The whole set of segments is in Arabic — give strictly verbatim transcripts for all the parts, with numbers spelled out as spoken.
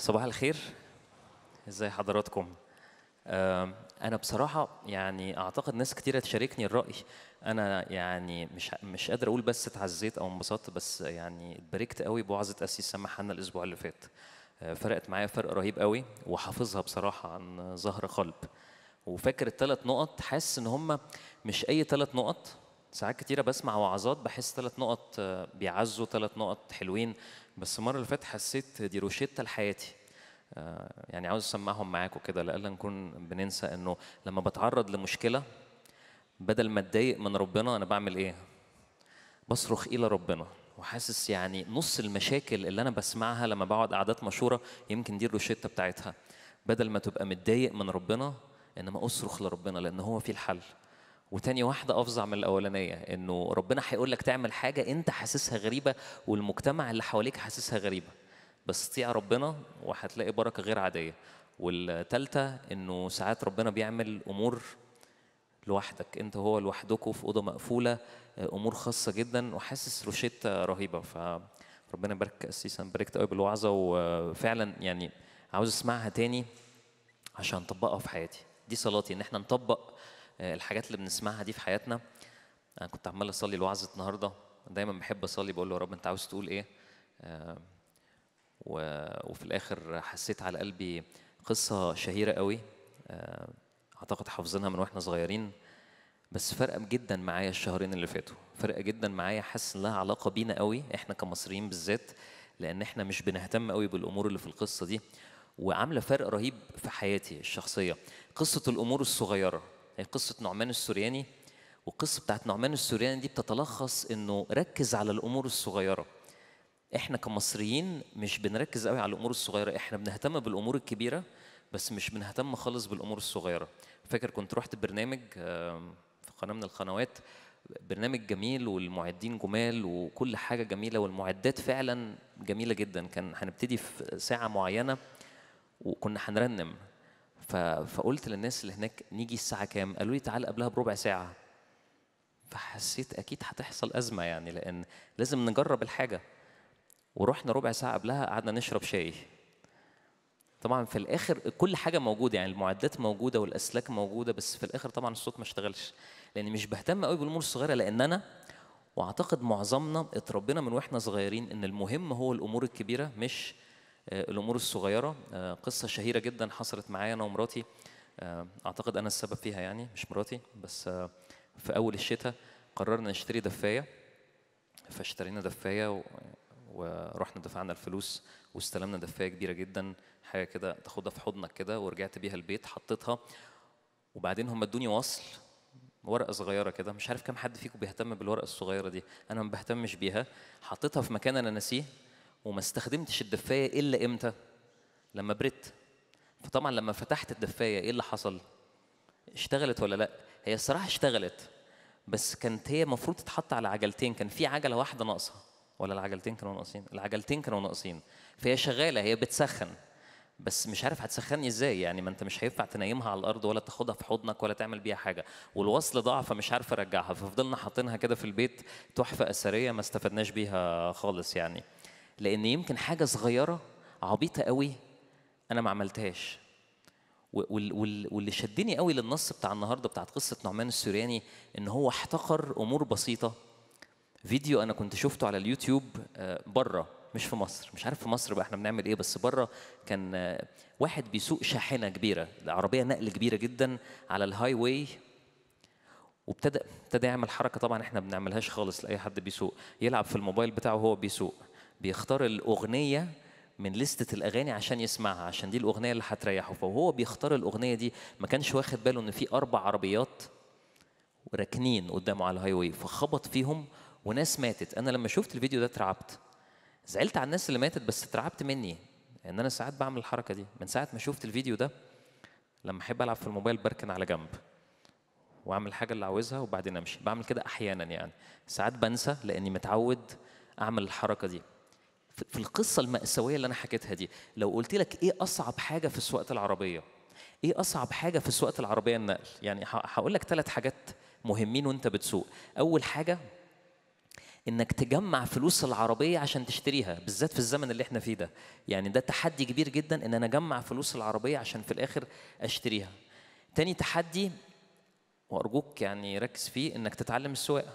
صباح الخير، ازاي حضراتكم؟ أنا بصراحة يعني أعتقد ناس كتيرة تشاركني الرأي. أنا يعني مش مش قادر أقول بس اتعزيت أو انبسطت، بس يعني اتباركت قوي بوعظة أسيس سامح حنا الأسبوع اللي فات. فرقت معايا فرق رهيب قوي وحافظها بصراحة عن ظهر قلب. وفاكر الثلاث نقط، حاسس إن هم مش أي ثلاث نقط. ساعات كتيرة بسمع وعظات بحس ثلاث نقط بيعزوا، ثلاث نقط حلوين، بس المرة اللي فاتت حسيت دي روشتة لحياتي. يعني عاوز اسمعهم معاكم كده لألا نكون بننسى انه لما بتعرض لمشكله بدل ما اتضايق من ربنا انا بعمل ايه؟ بصرخ الى ربنا. وحاسس يعني نص المشاكل اللي انا بسمعها لما بقعد قعدات مشوره يمكن دي الروشته بتاعتها. بدل ما تبقى متضايق من ربنا انما اصرخ لربنا لان هو في الحل. وتاني واحده افظع من الاولانيه، انه ربنا هيقول لك تعمل حاجه انت حاسسها غريبه والمجتمع اللي حواليك حاسسها غريبه، بس اطيع ربنا وهتلاقي بركه غير عاديه. والثالثه انه ساعات ربنا بيعمل امور لوحدك، انت هو لوحدكم في اوضه مقفوله، امور خاصه جدا. وحاسس روشته رهيبه، فربنا يبارك أسيس. انا باركت قوي بالوعظه وفعلا يعني عاوز اسمعها تاني عشان اطبقها في حياتي. دي صلاتي ان احنا نطبق الحاجات اللي بنسمعها دي في حياتنا. انا كنت عمال اصلي الوعظه النهارده، دايما بحب اصلي بقول له يا رب انت عاوز تقول ايه؟ وفي الآخر حسيت على قلبي قصة شهيرة قوي أعتقد حافظينها من وإحنا صغيرين، بس فرقة جدا معايا الشهرين اللي فاتوا، فرقة جدا معايا، حاسس إن لها علاقة بينا قوي إحنا كمصريين بالذات، لأن إحنا مش بنهتم قوي بالأمور اللي في القصة دي، وعاملة فرق رهيب في حياتي الشخصية. قصة الأمور الصغيرة هي قصة نعمان السورياني، والقصة بتاعت نعمان السورياني دي بتتلخص إنه ركز على الأمور الصغيرة. احنا كمصريين مش بنركز قوي على الامور الصغيره، احنا بنهتم بالامور الكبيره بس مش بنهتم خالص بالامور الصغيره. فاكر كنت رحت برنامج في قناه من القنوات، برنامج جميل والمعدين جمال وكل حاجه جميله والمعدات فعلا جميله جدا. كان هنبتدي في ساعه معينه وكنا هنرنم، فقلت للناس اللي هناك نيجي الساعه كام؟ قالوا لي تعال قبلها بربع ساعه. فحسيت اكيد هتحصل ازمه يعني، لان لازم نجرب الحاجه. ورحنا ربع ساعة قبلها قعدنا نشرب شاي. طبعا في الآخر كل حاجة موجودة، يعني المعدات موجودة والأسلاك موجودة، بس في الآخر طبعا الصوت ما اشتغلش، لأن مش بهتم قوي بالأمور الصغيرة. لأن أنا وأعتقد معظمنا اتربينا من وإحنا صغيرين إن المهم هو الأمور الكبيرة مش الأمور الصغيرة. قصة شهيرة جدا حصلت معايا أنا ومراتي، أعتقد أنا السبب فيها يعني مش مراتي، بس في أول الشتاء قررنا نشتري دفاية، فاشترينا دفاية و ورحنا دفعنا الفلوس واستلمنا دفايه كبيره جدا، حاجه كده تاخدها في حضنك كده، ورجعت بيها البيت حطيتها. وبعدين هم ادوني وصل ورقه صغيره كده، مش عارف كم حد فيكم بيهتم بالورقه الصغيره دي، انا ما بهتمش بيها، حطيتها في مكان انا ناسيه وما استخدمتش الدفايه الا امتى؟ لما بريت. فطبعا لما فتحت الدفايه ايه اللي حصل؟ اشتغلت ولا لا؟ هي الصراحه اشتغلت، بس كانت هي المفروض تتحط على عجلتين، كان في عجله واحده ناقصه. ولا العجلتين كانوا ناقصين؟ العجلتين كانوا ناقصين. فهي شغاله، هي بتسخن، بس مش عارف هتسخني ازاي يعني، ما انت مش هينفع تنيمها على الارض ولا تاخدها في حضنك ولا تعمل بيها حاجه، والوصل ضاع فمش عارف ارجعها. ففضلنا حاطينها كده في البيت، تحفه اثريه ما استفدناش بيها خالص يعني، لان يمكن حاجه صغيره عبيطه قوي انا ما عملتهاش. واللي شدني قوي للنص بتاع النهارده بتاعت قصه نعمان السورياني ان هو احتقر امور بسيطه. فيديو انا كنت شفته على اليوتيوب بره مش في مصر، مش عارف في مصر بقى احنا بنعمل ايه، بس بره كان واحد بيسوق شاحنه كبيره، عربيه نقل كبيره جدا على الهاي واي، وابتدى ابتدى يعمل حركه طبعا احنا ما بنعملهاش خالص لاي حد بيسوق، يلعب في الموبايل بتاعه وهو بيسوق، بيختار الاغنيه من لستة الاغاني عشان يسمعها، عشان دي الاغنيه اللي هتريحه. فهو بيختار الاغنيه دي ما كانش واخد باله ان في اربع عربيات راكنين قدامه على الهاي واي، فخبط فيهم وناس ماتت. انا لما شفت الفيديو ده اترعبت، زعلت على الناس اللي ماتت بس اترعبت مني، ان انا ساعات بعمل الحركه دي. من ساعه ما شفت الفيديو ده لما احب العب في الموبايل بركن على جنب واعمل الحاجه اللي عاوزها وبعدين امشي. بعمل كده احيانا يعني، ساعات بنسى لاني متعود اعمل الحركه دي. في القصه المأساويه اللي انا حكيتها دي، لو قلت لك ايه اصعب حاجه في سواقه العربيه، ايه اصعب حاجه في سواقه العربيه النقل، يعني هقول لك ثلاث حاجات مهمين وانت بتسوق. اول حاجه انك تجمع فلوس العربيه عشان تشتريها، بالذات في الزمن اللي احنا فيه ده. يعني ده تحدي كبير جدا، ان انا اجمع فلوس العربيه عشان في الاخر اشتريها. تاني تحدي وارجوك يعني ركز فيه، انك تتعلم السواقه.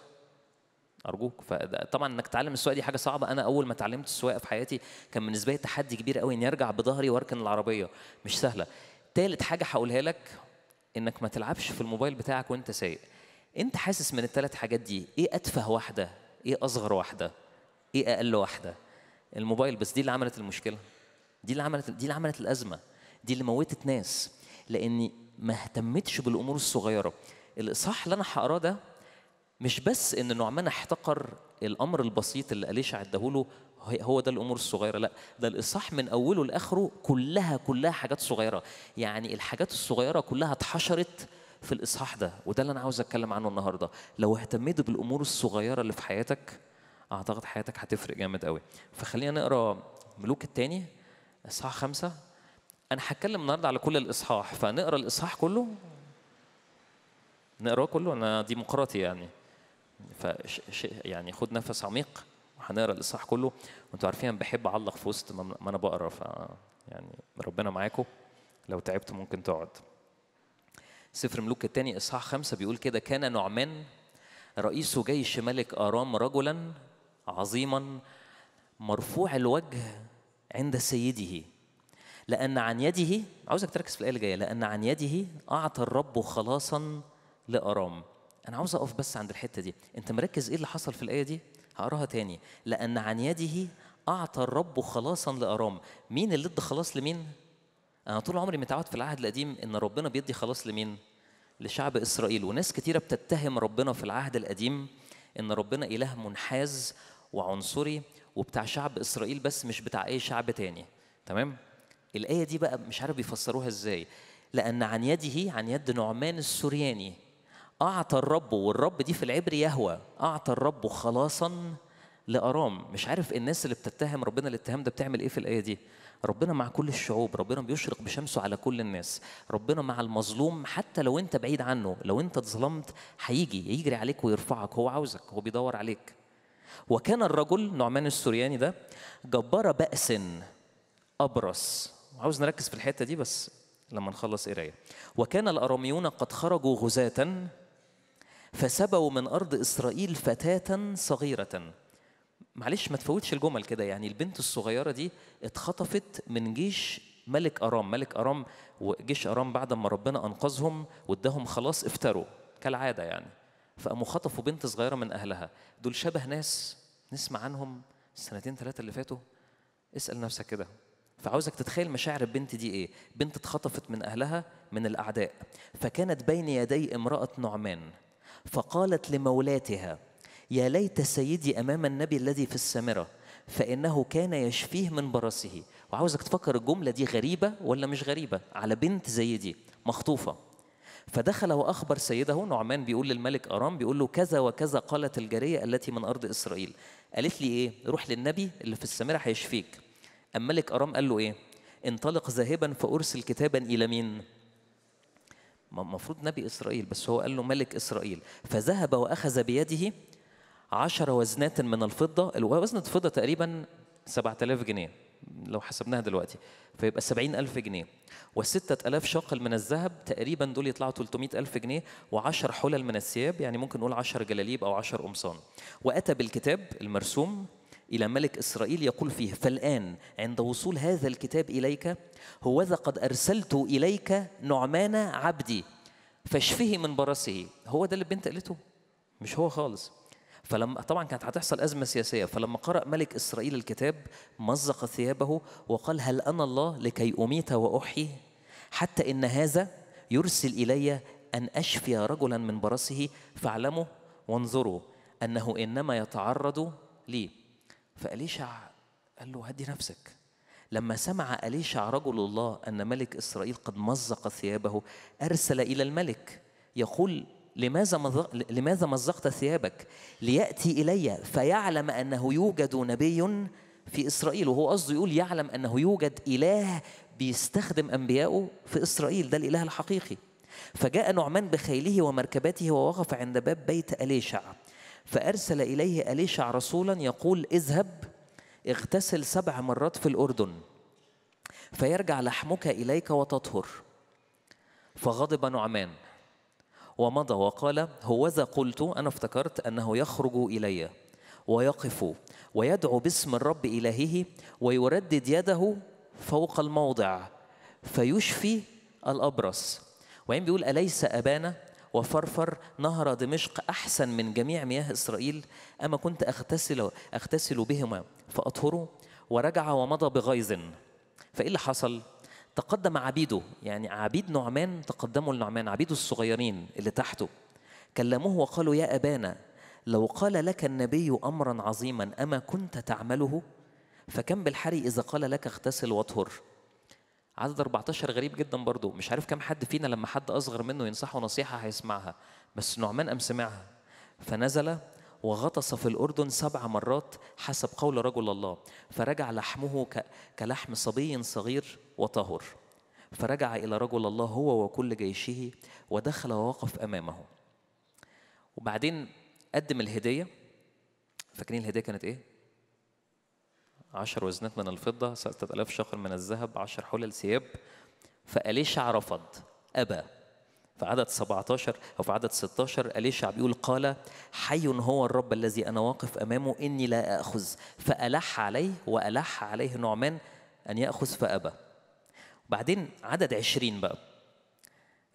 ارجوك، طبعا انك تتعلم السواقه دي حاجه صعبه. انا اول ما اتعلمت السواقه في حياتي كان بالنسبه لي تحدي كبير قوي، اني ارجع بظهري واركن العربيه، مش سهله. تالت حاجه هقولها لك، انك ما تلعبش في الموبايل بتاعك وانت سايق. انت حاسس من الثلاث حاجات دي ايه اتفه واحده؟ ايه اصغر واحده؟ ايه اقل واحده؟ الموبايل. بس دي اللي عملت المشكله، دي اللي عملت دي اللي عملت الازمه، دي اللي موتت ناس، لاني ما اهتمتش بالامور الصغيره. الاصحاح اللي انا هقراه ده مش بس ان نعمان احتقر الامر البسيط اللي أليشع اداهوله، هو ده الامور الصغيره، لا، ده الاصحاح من اوله لاخره كلها كلها حاجات صغيره. يعني الحاجات الصغيره كلها اتحشرت في الاصحاح ده، وده اللي انا عاوز اتكلم عنه النهارده. لو اهتميت بالامور الصغيره اللي في حياتك، اعتقد حياتك هتفرق جامد قوي. فخلينا نقرا ملوك الثاني اصحاح خمسة. انا هتكلم النهارده على كل الاصحاح، فنقرا الاصحاح كله، نقراه كله. انا دي مقراتي يعني، ف يعني خد نفس عميق وهنقرا الاصحاح كله. وانتوا عارفين انا بحب اعلق في وسط ما انا بقرا، ف يعني ربنا معاكم، لو تعبت ممكن تقعد. سفر ملوك الثاني اصحاح خمسة بيقول كده: كان نعمان رئيس جيش ملك أرام رجلا عظيما مرفوع الوجه عند سيده، لأن عن يده، عاوزك تركز في الآية اللي جاية، لأن عن يده أعطى الرب خلاصا لأرام. أنا عاوز أقف بس عند الحتة دي، أنت مركز إيه اللي حصل في الآية دي؟ هقراها تاني، لأن عن يده أعطى الرب خلاصا لأرام. مين اللي ادى خلاص لمين؟ أنا طول عمري متعود في العهد القديم إن ربنا بيدي خلاص لمين؟ لشعب إسرائيل. وناس كتيرة بتتهم ربنا في العهد القديم إن ربنا إله منحاز وعنصري وبتاع شعب إسرائيل بس، مش بتاع أي شعب تاني. تمام؟ الآية دي بقى مش عارف بيفسروها إزاي. لأن عن يده، عن يد نعمان السورياني، أعطى الرب، والرب دي في العبري يهوى، أعطى الرب خلاصاً لأرام. مش عارف الناس اللي بتتهم ربنا الاتهام ده بتعمل إيه في الآية دي. ربنا مع كل الشعوب، ربنا بيشرق بشمسه على كل الناس، ربنا مع المظلوم حتى لو انت بعيد عنه، لو انت اتظلمت هيجي يجري عليك ويرفعك، هو عاوزك، هو بيدور عليك. وكان الرجل نعمان السورياني ده جبار بأس أبرص، عاوز نركز في الحتة دي بس لما نخلص قراية. وكان الأراميون قد خرجوا غزاة فسبوا من أرض إسرائيل فتاة صغيرة. معلش ما تفوتش الجمل كده، يعني البنت الصغيرة دي اتخطفت من جيش ملك أرام. ملك أرام وجيش أرام بعد ما ربنا أنقذهم واداهم خلاص افتروا كالعادة يعني، فقاموا خطفوا بنت صغيرة من أهلها. دول شبه ناس نسمع عنهم السنتين ثلاثة اللي فاتوا، اسأل نفسك كده. فعاوزك تتخيل مشاعر البنت دي إيه؟ بنت اتخطفت من أهلها من الأعداء. فكانت بين يدي امرأة نعمان فقالت لمولاتها: يا ليت سيدي أمام النبي الذي في السمرة، فإنه كان يشفيه من برصه. وعاوزك تفكر الجملة دي غريبة ولا مش غريبة على بنت زي دي مخطوفة. فدخل وأخبر سيده نعمان، بيقول للملك أرام، بيقول له: كذا وكذا قالت الجارية التي من أرض إسرائيل، قالت لي إيه؟ روح للنبي اللي في السمرة هيشفيك. أما ملك أرام قال له إيه؟ انطلق ذاهبا فأرسل كتابا إلى مين؟ مفروض نبي إسرائيل، بس هو قال له ملك إسرائيل. فذهب وأخذ بيده عشر وزنات من الفضة. الوزنة الفضة تقريباً سبعة آلاف جنيه لو حسبناها دلوقتي، فيبقى سبعين ألف جنيه، وستة آلاف شاقل من الذهب، تقريباً دول يطلعوا ثلاثمائة ألف جنيه، وعشر حلل من الثياب، يعني ممكن نقول عشر جلاليب أو عشر قمصان. وأتى بالكتاب المرسوم إلى ملك إسرائيل يقول فيه: فالآن عند وصول هذا الكتاب إليك، هوذا قد أرسلت إليك نعمان عبدي فاشفه من برصه. هو ده اللي البنت قالته، مش هو خالص. فلما طبعا كانت هتحصل أزمة سياسية، فلما قرأ ملك إسرائيل الكتاب مزق ثيابه وقال: هل أنا الله لكي أميت وأحيي؟ حتى إن هذا يرسل إلي أن أشفي رجلا من برصه، فاعلموا وانظروا أنه إنما يتعرض لي. فأليشع قال له: هدي نفسك. لما سمع أليشع رجل الله أن ملك إسرائيل قد مزق ثيابه، أرسل إلى الملك يقول: لماذا لماذا مزقت ثيابك؟ ليأتي إلي فيعلم أنه يوجد نبي في إسرائيل. وهو قصده يقول يعلم أنه يوجد إله بيستخدم أنبياءه في إسرائيل، ده الإله الحقيقي. فجاء نعمان بخيله ومركبته ووقف عند باب بيت أليشع، فأرسل إليه أليشع رسولا يقول: اذهب اغتسل سبع مرات في الأردن فيرجع لحمك إليك وتطهر. فغضب نعمان ومضى وقال: هوذا قلت؟ أنا افتكرت أنه يخرج إلي ويقف ويدعو باسم الرب إلهه ويردد يده فوق الموضع فيشفي الأبرص. وبعدين بيقول: أليس أبانا وفرفر نهر دمشق أحسن من جميع مياه إسرائيل؟ أما كنت أغتسل أغتسل بهما فأطهره. ورجع ومضى بغيظ. فإيه اللي حصل؟ تقدم عبيده، يعني عبيد نعمان تقدموا لنعمان، عبيده الصغيرين اللي تحته، كلموه وقالوا: يا أبانا لو قال لك النبي أمرا عظيما أما كنت تعمله، فكم بالحري إذا قال لك اغتسل واطهر. عدد أربعة عشر غريب جدا برضو، مش عارف كم حد فينا لما حد أصغر منه ينصحه نصيحة هيسمعها، بس نعمان أم سمعها. فنزل وغطس في الأردن سبع مرات حسب قول رجل الله، فرجع لحمه كلحم صبي صغير وطهر. فرجع إلى رجل الله هو وكل جيشه ودخل ووقف أمامه. وبعدين قدم الهدية. فاكرين الهدية كانت إيه؟ عشر وزنات من الفضة، ستة آلاف شقر من الذهب، عشر حلل ثياب. فأليشع رفض، أبى. في عدد سبعة عشر أو في عدد ستة عشر أليشع بيقول: قال حي هو الرب الذي أنا واقف أمامه إني لا أأخذ. فألح عليه وألح عليه نعمان أن يأخذ فأبى. وبعدين عدد عشرين بقى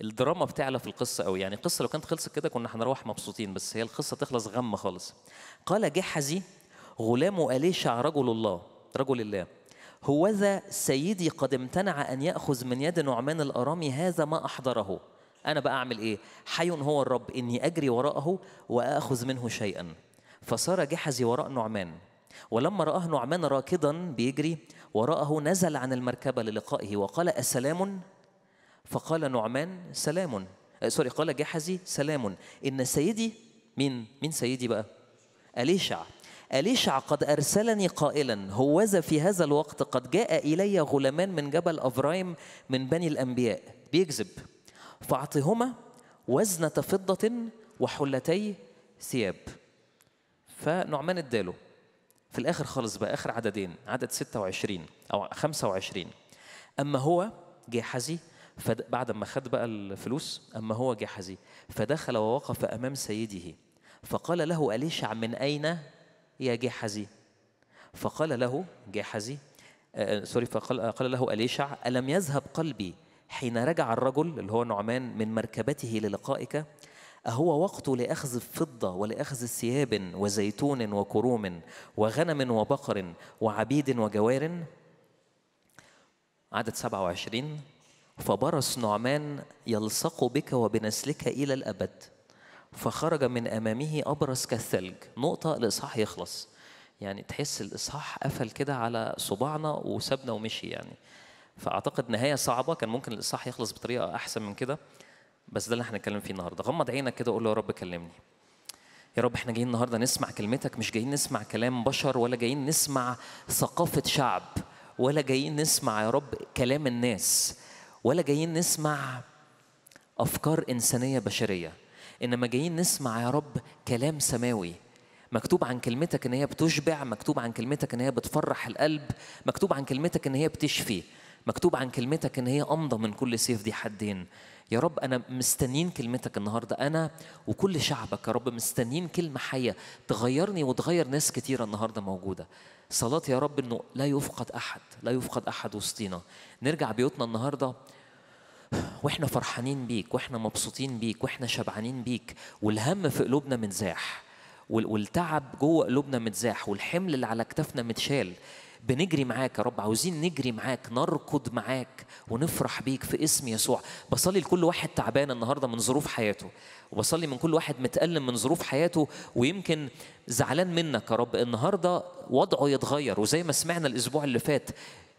الدراما بتعلى في القصة قوي، يعني القصة لو كانت خلصت كده كنا هنروح مبسوطين، بس هي القصة تخلص غم خالص. قال جحزي غلام أليشع رجل الله رجل الله: هوذا سيدي قد امتنع أن يأخذ من يد نعمان الأرامي هذا ما أحضره، أنا بقى أعمل إيه؟ حي هو الرب إني أجري وراءه وأخذ منه شيئا. فصار جحزي وراء نعمان، ولما رآه نعمان راكضا بيجري وراءه نزل عن المركبة للقائه وقال: أسلام؟ فقال نعمان: سلام. سوري، قال جحزي: سلام، إن سيدي مين؟ مين سيدي بقى؟ أليشع. أليشع قد أرسلني قائلا: هوذا في هذا الوقت قد جاء إلي غلامان من جبل أفرايم من بني الأنبياء، بيكذب، فأعطهما وزنة فضة وحلتي ثياب. فنعمان اداله. في الآخر خالص بقى آخر عددين، عدد ستة وعشرين أو خمسة وعشرين. أما هو جحزي بعد ما خد بقى الفلوس، أما هو جحزي فدخل ووقف أمام سيده. فقال له أليشع: من أين يا جحزي؟ فقال له جحزي آه سوري فقال آه قال له أليشع: ألم يذهب قلبي حين رجع الرجل اللي هو نعمان من مركبته للقائك؟ أهو وقت لأخذ الفضة ولأخذ ثياب وزيتون وكروم وغنم وبقر وعبيد وجوار. عدد سبعة وعشرين: فبرص نعمان يلصق بك وبنسلك إلى الأبد. فخرج من أمامه أبرص كالثلج. نقطة الإصحاح يخلص، يعني تحس الإصحاح قفل كده على صباعنا وسابنا ومشي يعني. فأعتقد نهاية صعبة، كان ممكن الإصحاح يخلص بطريقة أحسن من كده، بس ده اللي احنا هنتكلم فيه النهارده. غمض عينك كده وقول له: يا رب كلمني. يا رب احنا جايين النهارده نسمع كلمتك، مش جايين نسمع كلام بشر، ولا جايين نسمع ثقافة شعب، ولا جايين نسمع يا رب كلام الناس، ولا جايين نسمع أفكار إنسانية بشرية، إنما جايين نسمع يا رب كلام سماوي. مكتوب عن كلمتك إن هي بتشبع، مكتوب عن كلمتك إن هي بتفرح القلب، مكتوب عن كلمتك إن هي بتشفي، مكتوب عن كلمتك إن هي أمضى من كل سيف ذي حدين. يا رب أنا مستنين كلمتك النهاردة، أنا وكل شعبك يا رب مستنين كلمة حية تغيرني وتغير ناس كتيرة النهاردة موجودة. صلاتي يا رب إنه لا يفقد أحد، لا يفقد أحد وسطينا، نرجع بيوتنا النهاردة وإحنا فرحانين بيك، وإحنا مبسوطين بيك، وإحنا شبعانين بيك، والهم في قلوبنا متزاح، والتعب جوه قلوبنا متزاح، والحمل اللي على كتافنا متشال. بنجري معاك يا رب، عاوزين نجري معاك، نركض معاك ونفرح بيك في اسم يسوع. بصلي لكل واحد تعبان النهارده من ظروف حياته، وبصلي من كل واحد متألم من ظروف حياته ويمكن زعلان منك يا رب، النهارده وضعه يتغير، وزي ما سمعنا الاسبوع اللي فات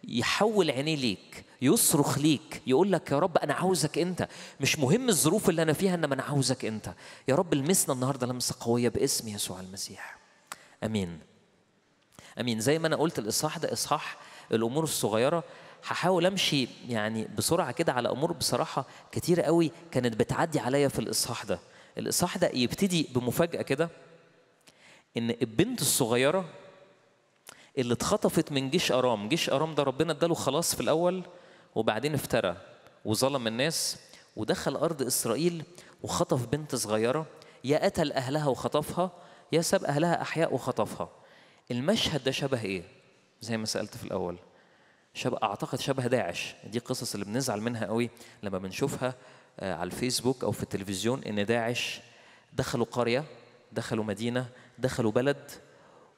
يحول عينيه ليك، يصرخ ليك، يقول لك يا رب أنا عاوزك أنت، مش مهم الظروف اللي أنا فيها، إنما أنا عاوزك أنت. يا رب لمسنا النهارده لمسة قوية باسم يسوع المسيح. آمين. امين. زي ما انا قلت الاصحاح ده اصحاح الامور الصغيره، هحاول امشي يعني بسرعه كده على امور بصراحه كتيره قوي كانت بتعدي عليا في الاصحاح ده. الاصحاح ده يبتدي بمفاجاه كده، إن البنت الصغيرة اللي اتخطفت من جيش أرام، جيش أرام ده ربنا اداله خلاص في الأول وبعدين افترى وظلم الناس ودخل أرض إسرائيل وخطف بنت صغيرة، يا قتل أهلها وخطفها يا ساب أهلها أحياء وخطفها. المشهد ده شبه إيه؟ زي ما سألت في الأول، شبه أعتقد شبه داعش. دي قصص اللي بنزعل منها قوي لما بنشوفها على الفيسبوك أو في التلفزيون، إن داعش دخلوا قرية، دخلوا مدينة، دخلوا بلد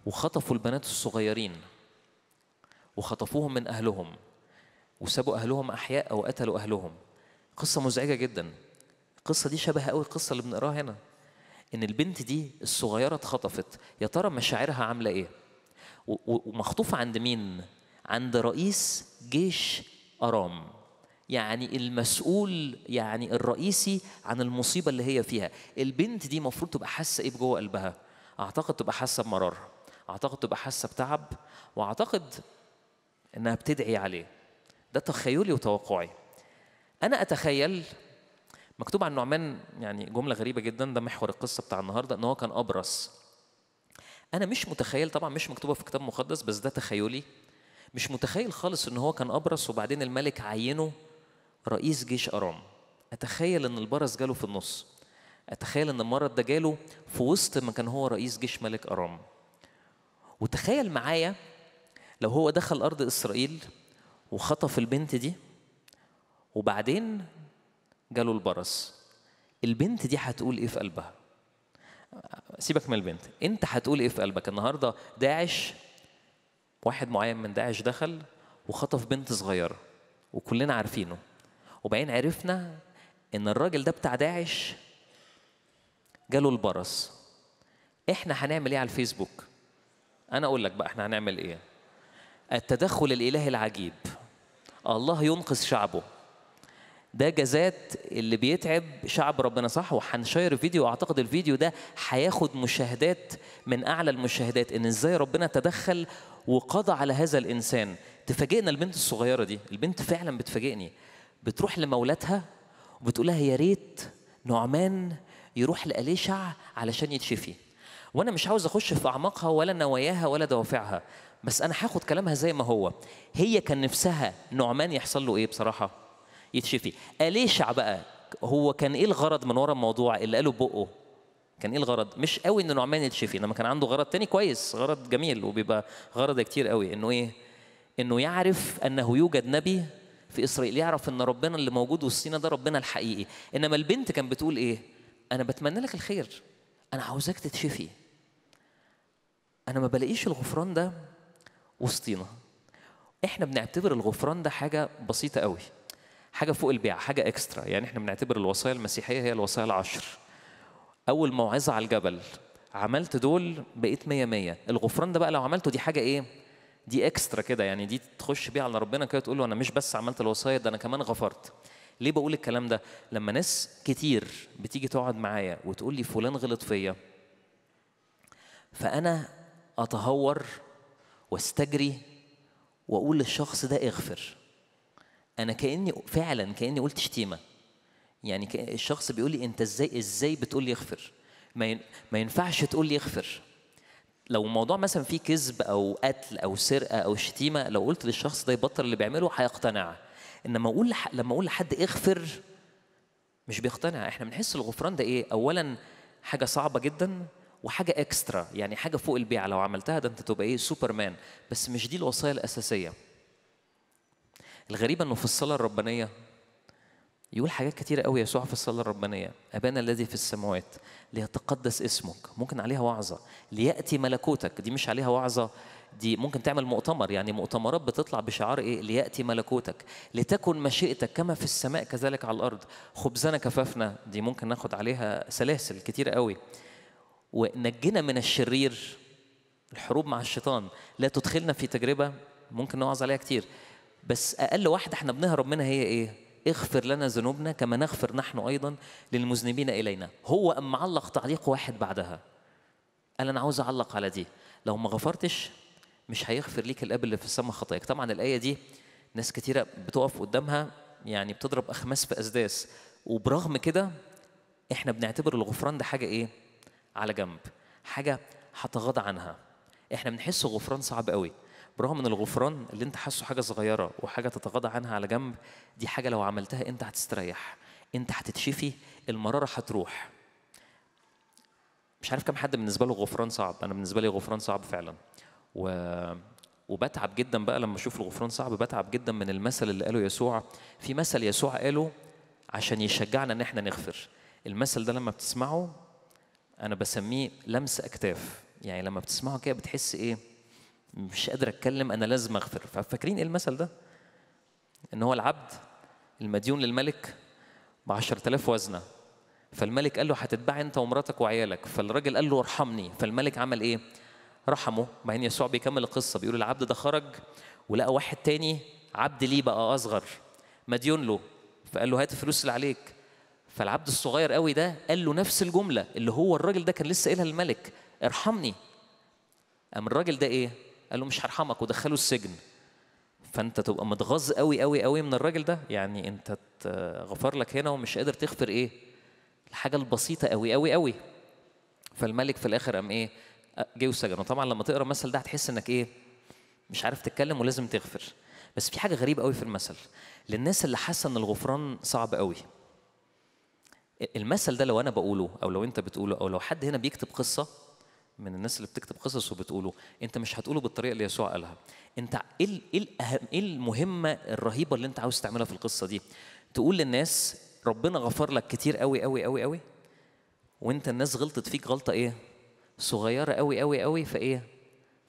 وخطفوا البنات الصغيرين وخطفوهم من أهلهم وسابوا أهلهم أحياء أو قتلوا أهلهم. قصة مزعجة جدا. القصة دي شبه قوي القصة اللي بنقراها هنا، إن البنت دي الصغيرة اتخطفت، يا ترى مشاعرها عاملة إيه؟ ومخطوفة عند مين؟ عند رئيس جيش أرام، يعني المسؤول، يعني الرئيسي عن المصيبة اللي هي فيها. البنت دي المفروض تبقى حاسة إيه بجوه قلبها؟ أعتقد تبقى حاسة بمرار، أعتقد تبقى حاسة بتعب، وأعتقد إنها بتدعي عليه. ده تخيلي وتوقعي. أنا أتخيل مكتوب عن نعمان، يعني جملة غريبة جدا، ده محور القصة بتاع النهاردة، إن هو كان أبرص. أنا مش متخيل، طبعا مش مكتوبة في كتاب مقدس بس ده تخيلي، مش متخيل خالص إن هو كان أبرص وبعدين الملك عينه رئيس جيش أرام. أتخيل إن البرص جاله في النص، أتخيل إن المرض ده جاله في وسط ما كان هو رئيس جيش ملك أرام. وتخيل معايا لو هو دخل أرض إسرائيل وخطف البنت دي وبعدين جاله البرص، البنت دي هتقول إيه في قلبها؟ سيبك من البنت، أنت هتقول إيه في قلبك؟ النهارده داعش، واحد معين من داعش دخل وخطف بنت صغيرة وكلنا عارفينه، وبعدين عرفنا إن الراجل ده بتاع داعش جاله البرص. إحنا هنعمل إيه على الفيسبوك؟ أنا أقول لك بقى إحنا هنعمل إيه؟ التدخل الإلهي العجيب، الله ينقذ شعبه. ده جزات اللي بيتعب شعب ربنا، صح؟ وهنشير فيديو، واعتقد الفيديو ده هياخد مشاهدات من اعلى المشاهدات، ان ازاي ربنا تدخل وقضى على هذا الانسان. تفاجئنا البنت الصغيره دي، البنت فعلا بتفاجئني، بتروح لمولاتها وبتقول لها يا ريت نعمان يروح لأليشع علشان يتشفي. وانا مش عاوز اخش في اعماقها ولا نواياها ولا دوافعها، بس انا هاخد كلامها زي ما هو. هي كان نفسها نعمان يحصل له ايه بصراحه؟ يتشفي. أليشع بقى هو كان إيه الغرض من ورا الموضوع اللي قاله بقه؟ كان إيه الغرض؟ مش قوي إن نعمان يتشفي، إنما كان عنده غرض تاني كويس، غرض جميل وبيبقى غرض كتير قوي، إنه إيه؟ إنه يعرف أنه يوجد نبي في إسرائيل، يعرف إن ربنا اللي موجود وسطينا ده ربنا الحقيقي. إنما البنت كانت بتقول إيه؟ أنا بتمنى لك الخير، أنا عاوزاك تتشفي. أنا ما بلاقيش الغفران ده وسطينا. إحنا بنعتبر الغفران ده حاجة بسيطة قوي، حاجة فوق البيع، حاجة إكسترا. يعني إحنا بنعتبر الوصايا المسيحية هي الوصايا العشر. أول موعظة على الجبل، عملت دول بقيت مية مية. الغفران ده بقى لو عملته دي حاجة إيه؟ دي إكسترا كده، يعني دي تخش بيها على ربنا كده تقول له أنا مش بس عملت الوصايا، ده أنا كمان غفرت. ليه بقول الكلام ده؟ لما ناس كتير بتيجي تقعد معايا وتقول لي فلان غلط فيا، فأنا أتهور واستجري وأقول للشخص ده اغفر. أنا كأني فعلاً كأني قلت شتيمة. يعني الشخص بيقول لي أنت إزاي إزاي بتقول لي اغفر؟ ما ينفعش تقول لي اغفر. لو الموضوع مثلاً فيه كذب أو قتل أو سرقة أو شتيمة، لو قلت للشخص ده يبطل اللي بيعمله هيقتنع. إنما أقول لما أقول لحد اغفر مش بيقتنع. إحنا بنحس الغفران ده إيه؟ أولاً حاجة صعبة جداً وحاجة إكسترا، يعني حاجة فوق البيع، لو عملتها ده أنت تبقى إيه؟ سوبرمان. بس مش دي الوصايا الأساسية. الغريب انه في الصلاه الربانيه يقول حاجات كتيره قوي يسوع في الصلاه الربانيه، ابانا الذي في السماوات ليتقدس اسمك، ممكن عليها وعظه، لياتي ملكوتك، دي مش عليها وعظه، دي ممكن تعمل مؤتمر، يعني مؤتمرات بتطلع بشعار ايه؟ لياتي ملكوتك، لتكن مشيئتك كما في السماء كذلك على الارض، خبزنا كفافنا، دي ممكن ناخد عليها سلاسل كتيره قوي، ونجنا من الشرير، الحروب مع الشيطان، لا تدخلنا في تجربه، ممكن نوعظ عليها كتير. بس أقل واحدة إحنا بنهرب منها هي إيه؟ اغفر لنا ذنوبنا كما نغفر نحن أيضاً للمذنبين إلينا. هو أم علق تعليق واحد بعدها، قال أنا عاوز أعلق على دي، لو ما غفرتش مش هيغفر ليك الأب اللي في السماء خطاياك. طبعاً الآية دي ناس كتيرة بتقف قدامها يعني بتضرب أخماس في أسداس، وبرغم كده إحنا بنعتبر الغفران ده حاجة إيه؟ على جنب، حاجة هتغاضى عنها. احنا بنحس غفران صعب قوي، برغم ان الغفران اللي انت حاسه حاجه صغيره وحاجه تتغاضى عنها على جنب، دي حاجه لو عملتها انت هتستريح، انت هتتشفي، المراره هتروح. مش عارف كم حد بالنسبه له غفران صعب، انا بالنسبه لي غفران صعب فعلا. و... وبتعب جدا بقى لما اشوف الغفران صعب، بتعب جدا من المثل اللي قاله يسوع. في مثل يسوع قاله عشان يشجعنا ان احنا نغفر. المثل ده لما بتسمعه انا بسميه لمس اكتاف، يعني لما بتسمعه كده بتحس ايه، مش قادر اتكلم، انا لازم اغفر. ففاكرين ايه المثل ده؟ ان هو العبد المديون للملك ب عشرة آلاف وزنه، فالملك قال له هتتباع انت ومراتك وعيالك، فالراجل قال له ارحمني، فالملك عمل ايه؟ رحمه. بعدين يسوع بيكمل القصه بيقول العبد ده خرج ولقى واحد تاني عبد ليه بقى اصغر مديون له، فقال له هات الفلوس اللي عليك، فالعبد الصغير قوي ده قال له نفس الجمله اللي هو الراجل ده كان لسه قايلها للملك، ارحمني. قام الراجل ده ايه؟ قال له مش هرحمك، ودخله السجن. فانت تبقى متغاظ قوي قوي قوي من الراجل ده، يعني انت غفر لك هنا ومش قادر تغفر ايه؟ الحاجه البسيطه قوي قوي قوي. فالملك في الاخر قام ايه؟ جه وسجنه. وطبعا لما تقرا المثل ده هتحس انك ايه؟ مش عارف تتكلم ولازم تغفر. بس في حاجه غريبه قوي في المثل للناس اللي حاسه ان الغفران صعب قوي. المثل ده لو انا بقوله او لو انت بتقوله او لو حد هنا بيكتب قصه من الناس اللي بتكتب قصص وبتقوله، انت مش هتقوله بالطريقه اللي يسوع قالها. انت ايه ايه المهمه الرهيبه اللي انت عاوز تعملها في القصه دي؟ تقول للناس ربنا غفر لك كتير قوي قوي قوي قوي، وانت الناس غلطت فيك غلطه ايه؟ صغيره قوي قوي قوي، فايه؟